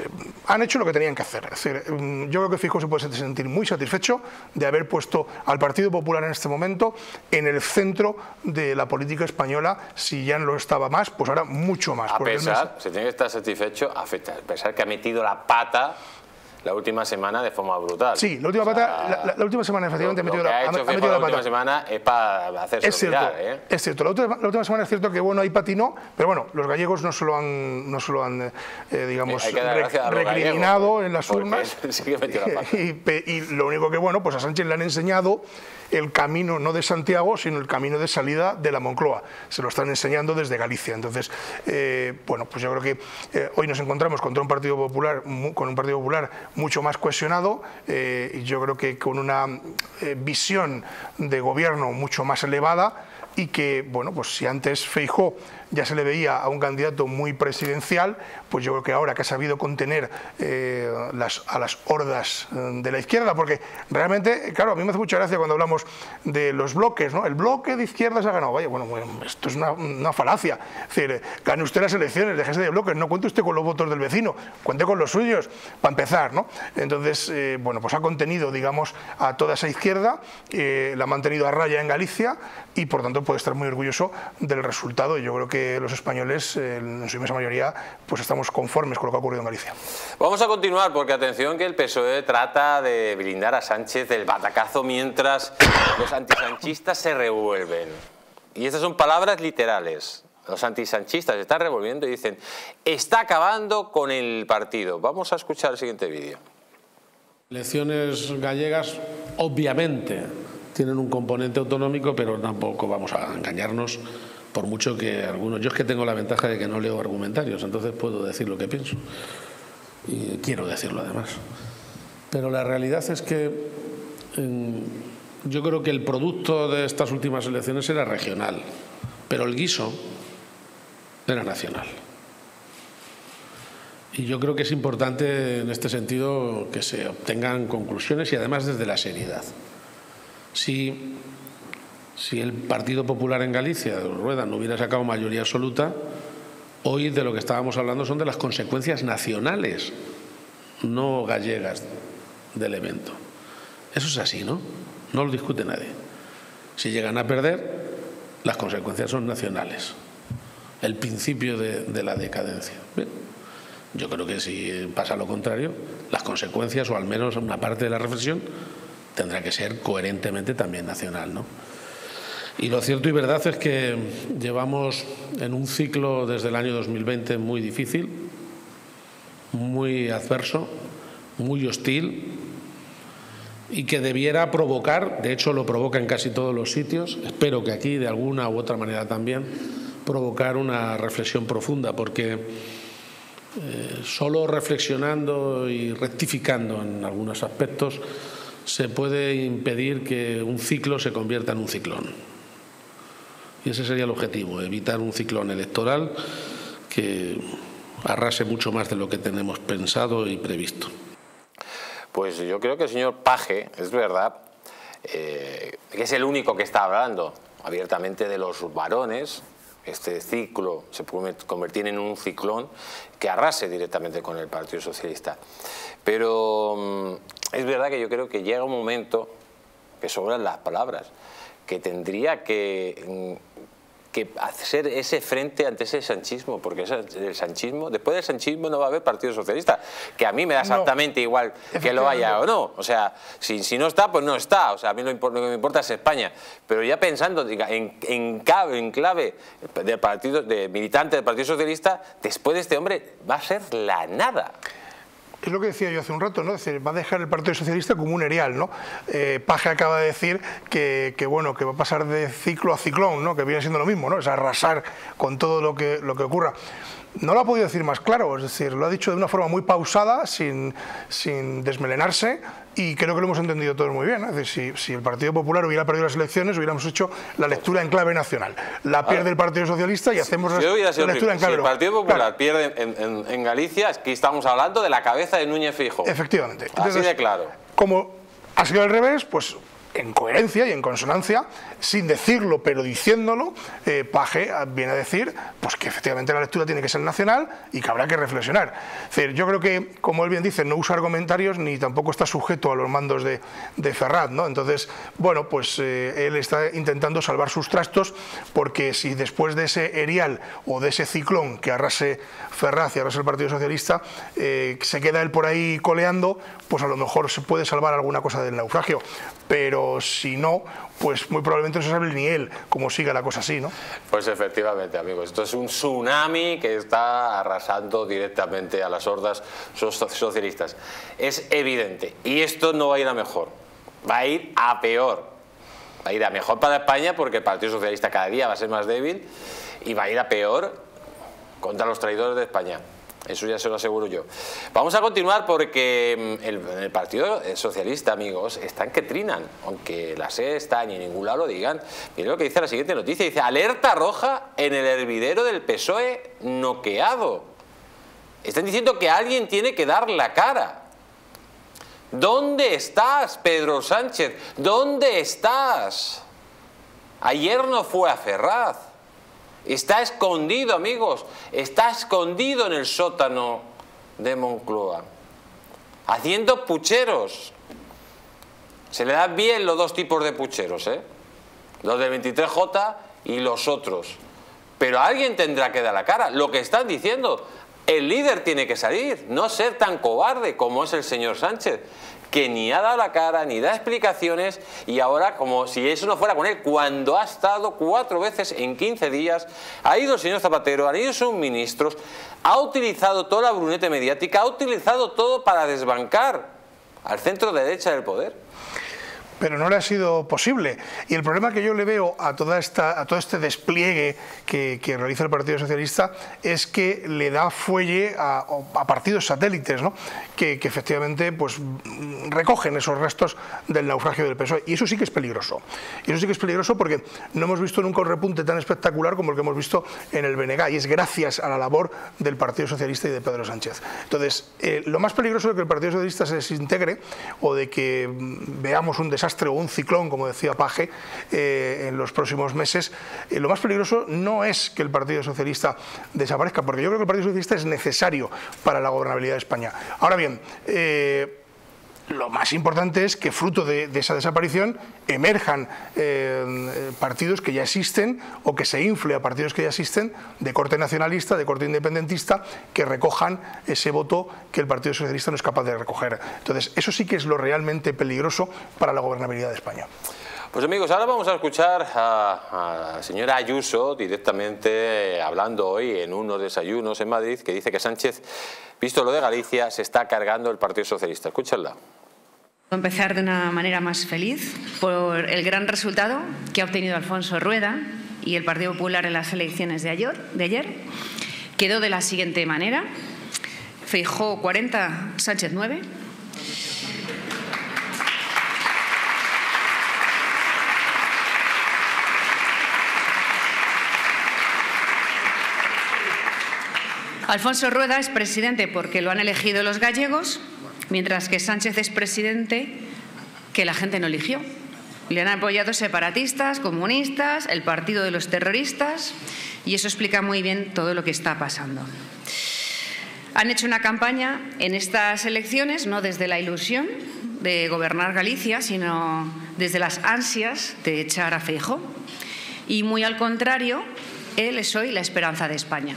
han hecho lo que tenían que hacer. Es decir, yo creo que Feijóo se puede sentir muy satisfecho de haber puesto al Partido Popular en este momento en el centro de la política española. Si ya no lo estaba más, pues ahora mucho más. A pesar, se tiene que estar satisfecho, a pesar que ha metido la pata la última semana de forma brutal. Sí, la última, o sea, pata, la última semana efectivamente ha metido la pata. La última semana es para hacerse olvidar, ¿eh? Es cierto, la última semana es cierto que bueno, ahí patinó, pero bueno, los gallegos no solo han digamos, recriminado en las urnas. Sí que metió la pata. Y lo único que bueno, pues a Sánchez le han enseñado el camino no de Santiago, sino el camino de salida de la Moncloa. Se lo están enseñando desde Galicia. Entonces, bueno, pues yo creo que hoy nos encontramos contra un Partido Popular mucho más cohesionado, y yo creo que con una visión de gobierno mucho más elevada, y que, bueno, pues si antes Feijóo ya se le veía a un candidato muy presidencial, pues yo creo que ahora que ha sabido contener a las hordas de la izquierda, porque realmente, claro, a mí me hace mucha gracia cuando hablamos de los bloques, ¿no? El bloque de izquierdas ha ganado. Vaya, bueno, esto es una falacia. Es decir, gane usted las elecciones, déjese de bloques, no cuente usted con los votos del vecino, cuente con los suyos, para empezar, ¿no? Entonces, bueno, pues ha contenido, digamos, a toda esa izquierda, la ha mantenido a raya en Galicia y, por tanto, puede estar muy orgulloso del resultado. Yo creo que los españoles, en su inmensa mayoría, pues estamos conformes con lo que ha ocurrido en Galicia. Vamos a continuar, porque atención que el PSOE trata de blindar a Sánchez del batacazo mientras los antisanchistas se revuelven. Y estas son palabras literales. Los antisanchistas se están revolviendo y dicen, está acabando con el partido. Vamos a escuchar el siguiente vídeo. Elecciones gallegas, obviamente, tienen un componente autonómico, pero tampoco vamos a engañarnos, por mucho que algunos... Yo es que tengo la ventaja de que no leo argumentarios, entonces puedo decir lo que pienso. Y quiero decirlo, además. Pero la realidad es que yo creo que el producto de estas últimas elecciones era regional, pero el guiso era nacional. Y yo creo que es importante en este sentido que se obtengan conclusiones y además desde la seriedad. Si el Partido Popular en Galicia, Rueda, no hubiera sacado mayoría absoluta, hoy de lo que estábamos hablando son de las consecuencias nacionales, no gallegas, del evento. Eso es así, ¿no? No lo discute nadie. Si llegan a perder, las consecuencias son nacionales. El principio de la decadencia. Bien. Yo creo que si pasa lo contrario, las consecuencias, o al menos una parte de la reflexión, tendrá que ser coherentemente también nacional, ¿no? Y lo cierto y verdad es que llevamos en un ciclo desde el año 2020 muy difícil, muy adverso, muy hostil, y que debiera provocar, de hecho lo provoca en casi todos los sitios, espero que aquí de alguna u otra manera también, provocar una reflexión profunda, porque solo reflexionando y rectificando en algunos aspectos se puede impedir que un ciclo se convierta en un ciclón. Y ese sería el objetivo, evitar un ciclón electoral que arrase mucho más de lo que tenemos pensado y previsto. Pues yo creo que el señor Paje, es verdad, que es el único que está hablando abiertamente de los varones. Este ciclo se puede convertir en un ciclón que arrase directamente con el Partido Socialista. Pero es verdad que yo creo que llega un momento que sobran las palabras, que tendría que hacer ese frente ante ese sanchismo, porque el sanchismo, después del sanchismo no va a haber Partido Socialista, que a mí me da exactamente igual que lo haya o no. O sea, si no está, pues no está. O sea, a mí lo que me importa es España. Pero ya pensando en clave del partido, de militante del Partido Socialista, después de este hombre va a ser la nada. Es lo que decía yo hace un rato, ¿no? Es decir, va a dejar el Partido Socialista como un erial, ¿no? Paje acaba de decir que va a pasar de ciclo a ciclón, ¿no? Que viene siendo lo mismo, ¿no? Es arrasar con todo lo que ocurra. No lo ha podido decir más claro, es decir, lo ha dicho de una forma muy pausada, sin desmelenarse, y creo que lo hemos entendido todos muy bien, ¿no? Es decir, si el Partido Popular hubiera perdido las elecciones, hubiéramos hecho la lectura en clave nacional. La pierde el Partido Socialista y hacemos la lectura en clave. Si el Partido Popular pierde en Galicia, es que estamos hablando de la cabeza de Núñez Feijóo. Efectivamente. Entonces, así de claro. Como ha sido al revés, pues en coherencia y en consonancia, sin decirlo pero diciéndolo, Paje viene a decir pues que efectivamente la lectura tiene que ser nacional y que habrá que reflexionar. Es decir, yo creo que, como él bien dice, no usa argumentarios ni tampoco está sujeto a los mandos de Ferraz, ¿no? Entonces, bueno, pues él está intentando salvar sus trastos, porque si después de ese erial o de ese ciclón que arrase Ferraz y arrase el Partido Socialista, se queda él por ahí coleando, pues a lo mejor se puede salvar alguna cosa del naufragio, pero si no, pues muy probablemente no se sabe ni él cómo siga la cosa así, ¿no? Pues efectivamente, amigos, esto es un tsunami que está arrasando directamente a las hordas socialistas. Es evidente, y esto no va a ir a mejor, va a ir a peor. Va a ir a mejor para España porque el Partido Socialista cada día va a ser más débil, y va a ir a peor contra los traidores de España. Eso ya se lo aseguro yo. Vamos a continuar porque el Partido Socialista, amigos, están que trinan, aunque la sede está ni en ningún lado lo digan. Miren lo que dice la siguiente noticia, dice alerta roja en el hervidero del PSOE noqueado. Están diciendo que alguien tiene que dar la cara. ¿Dónde estás, Pedro Sánchez? ¿Dónde estás? Ayer no fue a Ferraz. Está escondido, amigos, está escondido en el sótano de Moncloa, haciendo pucheros. Se le dan bien los dos tipos de pucheros, ¿eh? Los del 23J y los otros. Pero alguien tendrá que dar la cara. Lo que están diciendo, el líder tiene que salir, no ser tan cobarde como es el señor Sánchez, que ni ha dado la cara, ni da explicaciones, y ahora, como si eso no fuera con él, cuando ha estado 4 veces en 15 días, ha ido el señor Zapatero, han ido sus ministros, ha utilizado toda la brunete mediática, ha utilizado todo para desbancar al centro derecha del poder. Pero no le ha sido posible. Y el problema que yo le veo a todo este despliegue que realiza el Partido Socialista es que le da fuelle a partidos satélites, ¿no? que efectivamente pues, recogen esos restos del naufragio del PSOE. Y eso sí que es peligroso. Y eso sí que es peligroso porque no hemos visto nunca un repunte tan espectacular como el que hemos visto en el BNG. Y es gracias a la labor del Partido Socialista y de Pedro Sánchez. Entonces, lo más peligroso de que el Partido Socialista se desintegre o de que veamos un desastre o un ciclón, como decía Paje, en los próximos meses, lo más peligroso no es que el Partido Socialista desaparezca, porque yo creo que el Partido Socialista es necesario para la gobernabilidad de España. Ahora bien, lo más importante es que fruto de esa desaparición emerjan partidos que ya existen o que se infle a partidos que ya existen de corte nacionalista, de corte independentista, que recojan ese voto que el Partido Socialista no es capaz de recoger. Entonces, eso sí que es lo realmente peligroso para la gobernabilidad de España. Pues amigos, ahora vamos a escuchar a la señora Ayuso directamente hablando hoy en unos desayunos en Madrid, que dice que Sánchez, visto lo de Galicia, se está cargando el Partido Socialista. Escúchenla. Empezar de una manera más feliz por el gran resultado que ha obtenido Alfonso Rueda y el Partido Popular en las elecciones de ayer. Quedó de la siguiente manera: Feijóo 40, Sánchez 9. Alfonso Rueda es presidente porque lo han elegido los gallegos, mientras que Sánchez es presidente que la gente no eligió. Le han apoyado separatistas, comunistas, el partido de los terroristas, y eso explica muy bien todo lo que está pasando. Han hecho una campaña en estas elecciones, no desde la ilusión de gobernar Galicia, sino desde las ansias de echar a Feijóo. Y muy al contrario, él es hoy la esperanza de España.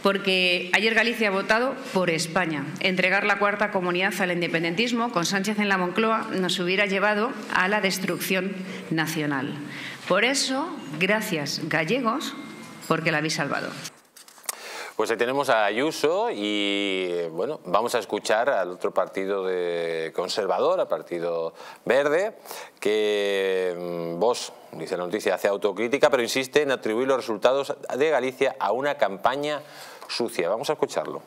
Porque ayer Galicia ha votado por España. Entregar la cuarta comunidad al independentismo con Sánchez en la Moncloa nos hubiera llevado a la destrucción nacional. Por eso, gracias gallegos, porque la habéis salvado. Pues ahí tenemos a Ayuso y bueno, vamos a escuchar al otro partido conservador, al Partido Verde, que Vox, dice la noticia, hace autocrítica, pero insiste en atribuir los resultados de Galicia a una campaña sucia. Vamos a escucharlo.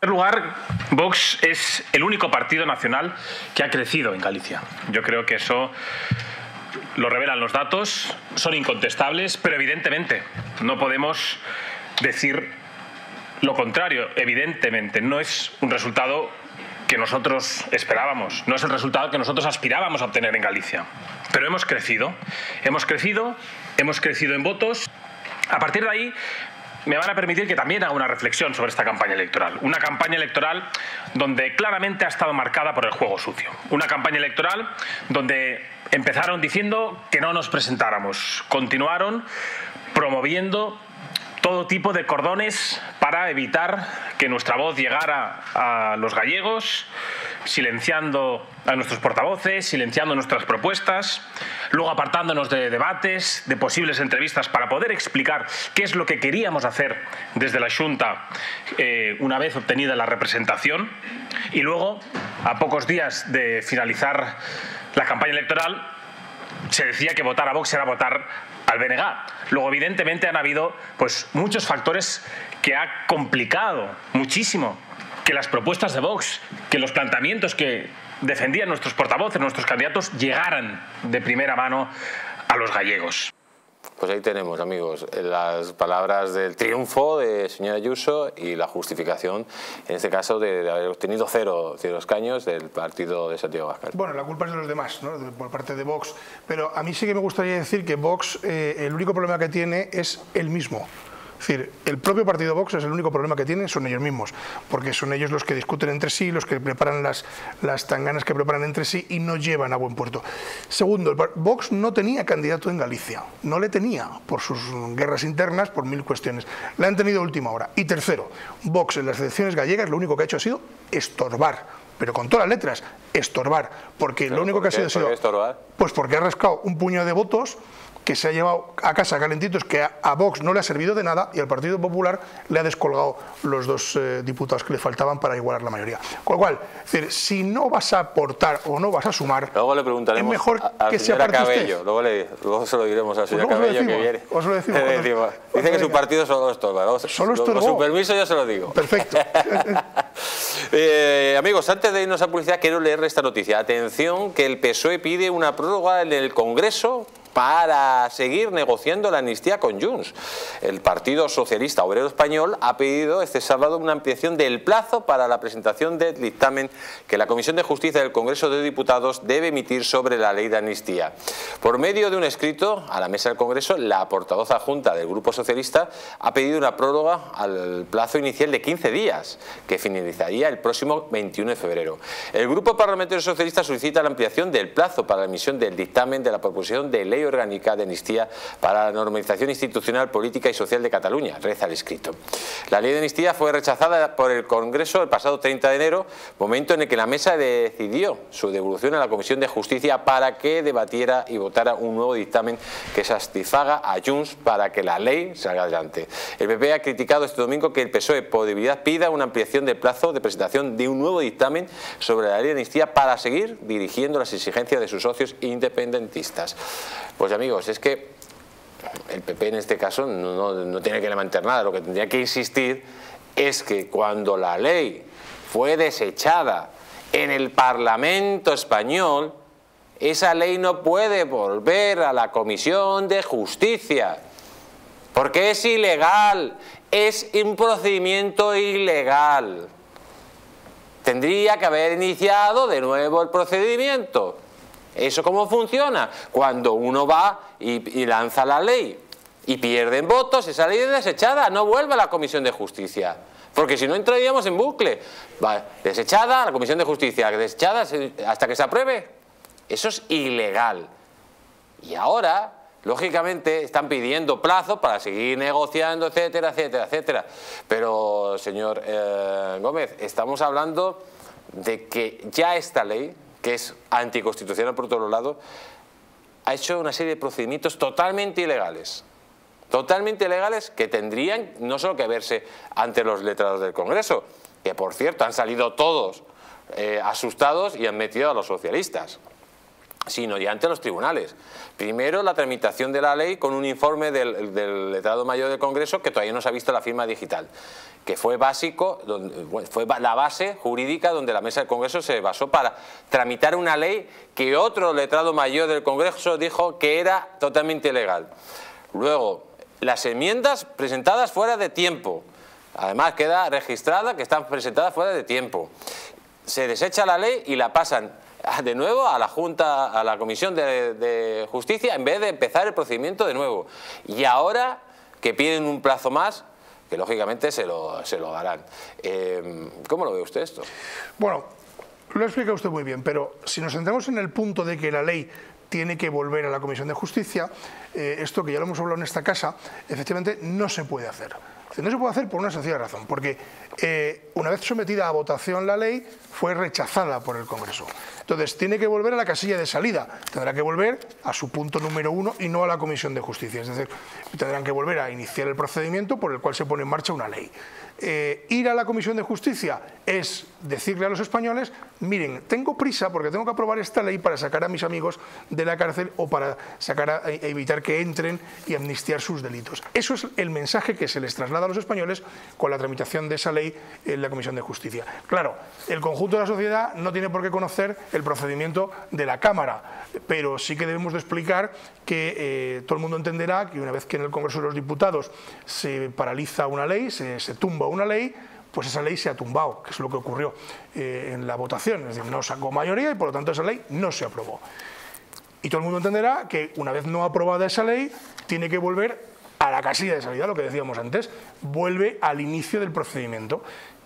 En primer lugar, Vox es el único partido nacional que ha crecido en Galicia. Yo creo que eso lo revelan los datos, son incontestables, pero evidentemente no podemos decir lo contrario, evidentemente, no es un resultado que nosotros esperábamos, no es el resultado que nosotros aspirábamos a obtener en Galicia. Pero hemos crecido en votos. A partir de ahí, me van a permitir que también haga una reflexión sobre esta campaña electoral. Una campaña electoral donde claramente ha estado marcada por el juego sucio. Una campaña electoral donde empezaron diciendo que no nos presentáramos. Continuaron promoviendo todo tipo de cordones para evitar que nuestra voz llegara a los gallegos, silenciando a nuestros portavoces, silenciando nuestras propuestas, luego apartándonos de debates, de posibles entrevistas para poder explicar qué es lo que queríamos hacer desde la Junta una vez obtenida la representación, y luego, a pocos días de finalizar la campaña electoral, se decía que votar a Vox era votar al BNG. Luego, evidentemente, han habido pues, muchos factores que ha complicado muchísimo que las propuestas de Vox, que los planteamientos que defendían nuestros portavoces, nuestros candidatos, llegaran de primera mano a los gallegos. Pues ahí tenemos, amigos, las palabras del triunfo de señora Ayuso y la justificación, en este caso, de haber obtenido cero escaños del partido de Santiago Abascal. Bueno, la culpa es de los demás, ¿no? Por parte de Vox. Pero a mí sí que me gustaría decir que Vox, el único problema que tiene es el mismo. Es decir, el propio partido Vox es el único problema que tienen, son ellos mismos, porque son ellos los que discuten entre sí, los que preparan las tanganas que preparan entre sí y no llevan a buen puerto. Segundo, Vox no tenía candidato en Galicia, no le tenía, por sus guerras internas, por mil cuestiones, la han tenido a última hora. Y tercero, Vox en las elecciones gallegas lo único que ha hecho ha sido estorbar, pero con todas las letras, estorbar, porque lo único que ha sido... ¿Por qué estorbar? Pues porque ha rascado un puño de votos que se ha llevado a casa calentitos, que a Vox no le ha servido de nada y al Partido Popular le ha descolgado los dos diputados que le faltaban para igualar la mayoría. Con lo cual, es decir, si no vas a aportar o no vas a sumar, luego le preguntaremos, es mejor a que se aparte Cabello, usted. Luego se lo diremos a señora Cabello, que viene. Os lo decimos. Dice que su partido solo estorba. Solo estorba. Con su permiso yo se lo digo. Perfecto. Amigos, antes de irnos a publicidad quiero leer esta noticia. Atención, que el PSOE pide una prórroga en el Congreso para seguir negociando la amnistía con Junts. El Partido Socialista Obrero Español ha pedido este sábado una ampliación del plazo para la presentación del dictamen que la Comisión de Justicia del Congreso de Diputados debe emitir sobre la ley de amnistía. Por medio de un escrito a la mesa del Congreso, la portavoz adjunta del Grupo Socialista ha pedido una prórroga al plazo inicial de 15 días, que finalizaría el próximo 21 de febrero. El Grupo Parlamentario Socialista solicita la ampliación del plazo para la emisión del dictamen de la proposición de ley orgánica de amnistía para la normalización institucional, política y social de Cataluña, reza el escrito. La ley de amnistía fue rechazada por el Congreso el pasado 30 de enero, momento en el que la mesa decidió su devolución a la Comisión de Justicia para que debatiera y votara un nuevo dictamen que satisfaga a Junts para que la ley salga adelante. El PP ha criticado este domingo que el PSOE por debilidad pida una ampliación del plazo de presentación de un nuevo dictamen sobre la ley de amnistía para seguir dirigiendo las exigencias de sus socios independentistas. Pues amigos, es que el PP en este caso no tiene que levantar nada. Lo que tendría que insistir es que cuando la ley fue desechada en el Parlamento español, esa ley no puede volver a la Comisión de Justicia, porque es ilegal, es un procedimiento ilegal. Tendría que haber iniciado de nuevo el procedimiento. ¿Eso cómo funciona? Cuando uno va y lanza la ley y pierden votos, esa ley es desechada, no vuelve a la Comisión de Justicia. Porque si no entraríamos en bucle. Va, desechada, la Comisión de Justicia, desechada hasta que se apruebe. Eso es ilegal. Y ahora, lógicamente, están pidiendo plazos para seguir negociando, etcétera, etcétera, etcétera. Pero, señor Gómez, estamos hablando de que ya esta ley, que es anticonstitucional por todos lados, ha hecho una serie de procedimientos totalmente ilegales que tendrían no solo que verse ante los letrados del Congreso, que por cierto han salido todos asustados y han metido a los socialistas, sino ya ante los tribunales. Primero la tramitación de la ley con un informe del letrado mayor del Congreso que todavía no se ha visto la firma digital, que fue básico, fue la base jurídica donde la mesa del Congreso se basó para tramitar una ley que otro letrado mayor del Congreso dijo que era totalmente ilegal. Luego, las enmiendas presentadas fuera de tiempo, además queda registrada que están presentadas fuera de tiempo. Se desecha la ley y la pasan de nuevo a la Junta, a la Comisión de Justicia, en vez de empezar el procedimiento de nuevo. Y ahora que piden un plazo más, que lógicamente se lo darán. ¿Cómo lo ve usted esto? Bueno, lo ha explicado usted muy bien, pero si nos centramos en el punto de que la ley tiene que volver a la Comisión de Justicia, esto que ya lo hemos hablado en esta casa, efectivamente no se puede hacer. No se puede hacer por una sencilla razón, porque una vez sometida a votación la ley, fue rechazada por el Congreso. Entonces tiene que volver a la casilla de salida, tendrá que volver a su punto número 1 y no a la Comisión de Justicia. Es decir, tendrán que volver a iniciar el procedimiento por el cual se pone en marcha una ley. Ir a la Comisión de Justicia es decirle a los españoles, miren, tengo prisa porque tengo que aprobar esta ley para sacar a mis amigos de la cárcel o para sacar evitar que entren y amnistiar sus delitos. Eso es el mensaje que se les traslada a los españoles con la tramitación de esa ley en la Comisión de Justicia. Claro, el conjunto de la sociedad no tiene por qué conocer el procedimiento de la Cámara, pero sí que debemos de explicar que todo el mundo entenderá que una vez que en el Congreso de los Diputados se paraliza una ley, se tumba una ley, pues esa ley se ha tumbado, que es lo que ocurrió en la votación, es decir, no sacó mayoría y por lo tanto esa ley no se aprobó. Y todo el mundo entenderá que una vez no aprobada esa ley, tiene que volver a la casilla de salida, lo que decíamos antes, vuelve al inicio del procedimiento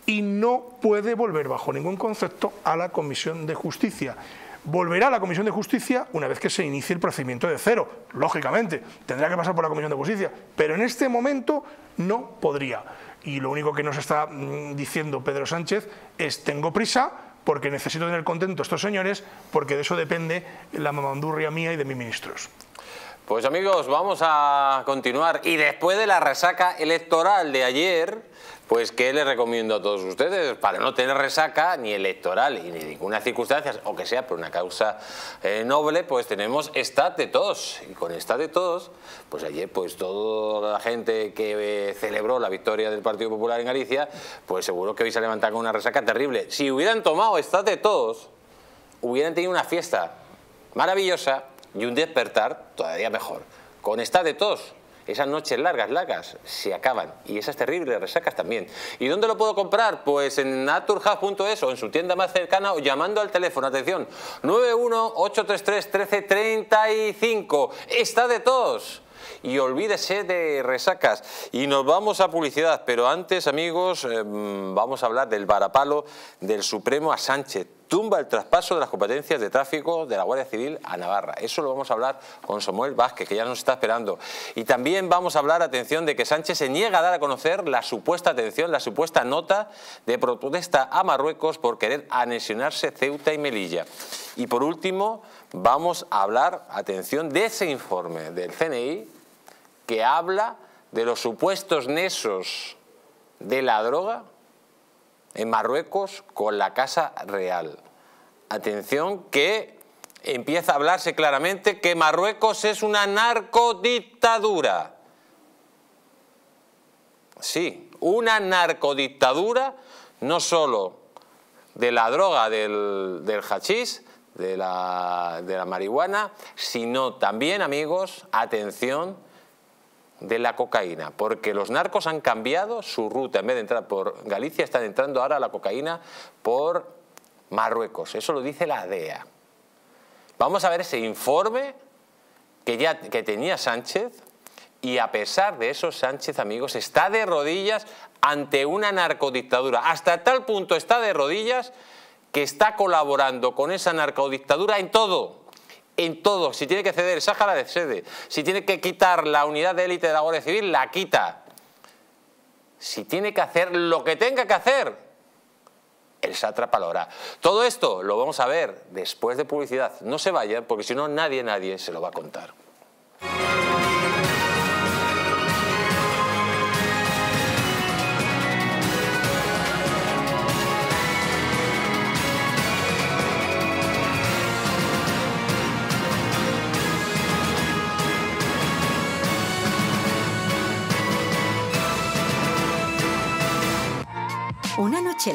y no puede volver bajo ningún concepto a la Comisión de Justicia. Volverá a la Comisión de Justicia una vez que se inicie el procedimiento de cero, lógicamente, tendrá que pasar por la Comisión de Justicia, pero en este momento no podría. Y lo único que nos está diciendo Pedro Sánchez es: tengo prisa porque necesito tener contento a estos señores, porque de eso depende la mamandurria mía y de mis ministros. Pues amigos, vamos a continuar. Y después de la resaca electoral de ayer, pues ¿qué les recomiendo a todos ustedes? Para no tener resaca ni electoral ni ninguna circunstancia, o que sea por una causa noble, pues tenemos Staff Detox. Y con Staff Detox, pues ayer pues toda la gente que celebró la victoria del Partido Popular en Galicia, pues seguro que hoy se levantan con una resaca terrible. Si hubieran tomado Staff Detox, hubieran tenido una fiesta maravillosa y un despertar todavía mejor. Con Staff Detox, esas noches largas se acaban, y esas terribles resacas también. ¿Y dónde lo puedo comprar? Pues en naturhub.es o en su tienda más cercana o llamando al teléfono, atención, 918331335. Staff Detox. Y olvídese de resacas. Y nos vamos a publicidad, pero antes, amigos, vamos a hablar del varapalo del Supremo a Sánchez. Tumba el traspaso de las competencias de tráfico de la Guardia Civil a Navarra. Eso lo vamos a hablar con Samuel Vázquez, que ya nos está esperando. Y también vamos a hablar, atención, de que Sánchez se niega a dar a conocer la supuesta nota de protesta a Marruecos por querer anexionarse Ceuta y Melilla. Y por último, vamos a hablar, atención, de ese informe del CNI que habla de los supuestos nexos de la droga en Marruecos con la Casa Real. Atención, que empieza a hablarse claramente que Marruecos es una narcodictadura. Sí, una narcodictadura, no solo de la droga, del hachís, de la marihuana, sino también, amigos, atención, de la cocaína, porque los narcos han cambiado su ruta. En vez de entrar por Galicia, están entrando ahora a la cocaína por Marruecos. Eso lo dice la DEA. Vamos a ver ese informe que tenía Sánchez, y a pesar de eso Sánchez, amigos, está de rodillas ante una narcodictadura. Hasta tal punto está de rodillas que está colaborando con esa narcodictadura en todo. En todo. Si tiene que ceder Sáhara, de sede. Si tiene que quitar la unidad de élite de la Guardia Civil, la quita. Si tiene que hacer lo que tenga que hacer, el sátrapa lo hará. Todo esto lo vamos a ver después de publicidad. No se vayan, porque si no, nadie se lo va a contar. Una noche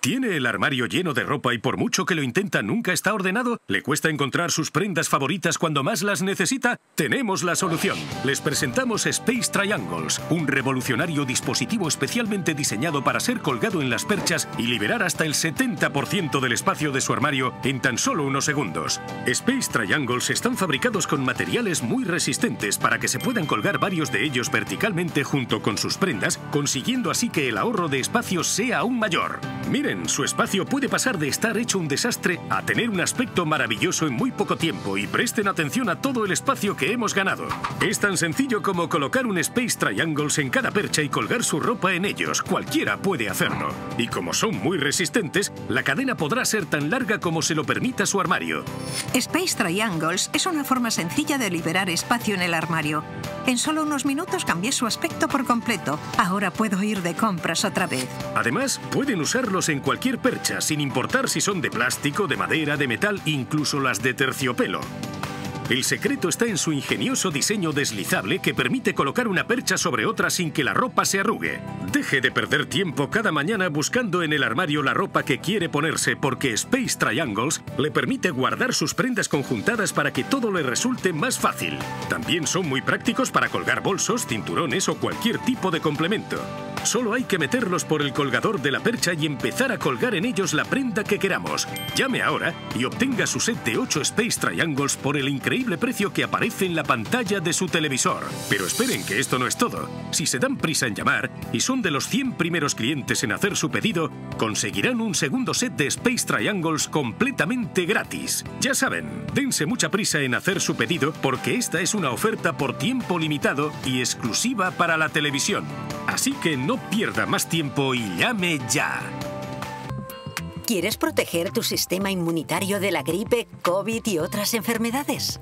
¿Tiene el armario lleno de ropa y por mucho que lo intenta nunca está ordenado? ¿Le cuesta encontrar sus prendas favoritas cuando más las necesita? Tenemos la solución. Les presentamos Space Triangles, un revolucionario dispositivo especialmente diseñado para ser colgado en las perchas y liberar hasta el 70% del espacio de su armario en tan solo unos segundos. Space Triangles están fabricados con materiales muy resistentes para que se puedan colgar varios de ellos verticalmente junto con sus prendas, consiguiendo así que el ahorro de espacio sea aún mayor. Miren, bien, su espacio puede pasar de estar hecho un desastre a tener un aspecto maravilloso en muy poco tiempo, y presten atención a todo el espacio que hemos ganado. Es tan sencillo como colocar un Space Triangles en cada percha y colgar su ropa en ellos. Cualquiera puede hacerlo. Y como son muy resistentes, la cadena podrá ser tan larga como se lo permita su armario. Space Triangles es una forma sencilla de liberar espacio en el armario. En solo unos minutos cambié su aspecto por completo. Ahora puedo ir de compras otra vez. Además, pueden usarlos en cualquier percha, sin importar si son de plástico, de madera, de metal, incluso las de terciopelo. El secreto está en su ingenioso diseño deslizable que permite colocar una percha sobre otra sin que la ropa se arrugue. Deje de perder tiempo cada mañana buscando en el armario la ropa que quiere ponerse, porque Space Triangles le permite guardar sus prendas conjuntadas para que todo le resulte más fácil. También son muy prácticos para colgar bolsos, cinturones o cualquier tipo de complemento. Solo hay que meterlos por el colgador de la percha y empezar a colgar en ellos la prenda que queramos. Llame ahora y obtenga su set de 8 Space Triangles por el increíble precio que aparece en la pantalla de su televisor. Pero esperen, que esto no es todo. Si se dan prisa en llamar y son de los 100 primeros clientes en hacer su pedido, conseguirán un segundo set de Space Triangles completamente gratis. Ya saben, dense mucha prisa en hacer su pedido, porque esta es una oferta por tiempo limitado y exclusiva para la televisión. Así que no pierda más tiempo y llame ya. ¿Quieres proteger tu sistema inmunitario de la gripe, COVID y otras enfermedades?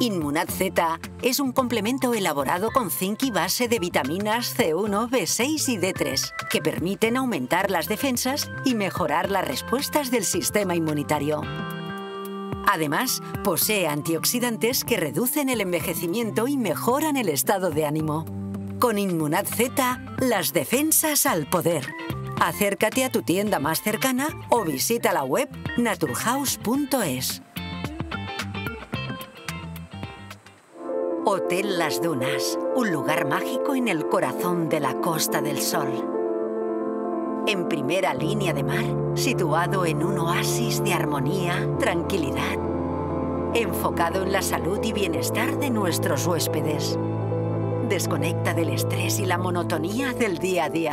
Inmunad-Z es un complemento elaborado con zinc y base de vitaminas C1, B6 y D3 que permiten aumentar las defensas y mejorar las respuestas del sistema inmunitario. Además, posee antioxidantes que reducen el envejecimiento y mejoran el estado de ánimo. Con Inmunad-Z, las defensas al poder. Acércate a tu tienda más cercana o visita la web naturhouse.es. Hotel Las Dunas, un lugar mágico en el corazón de la Costa del Sol. En primera línea de mar, situado en un oasis de armonía, tranquilidad, enfocado en la salud y bienestar de nuestros huéspedes. Desconecta del estrés y la monotonía del día a día.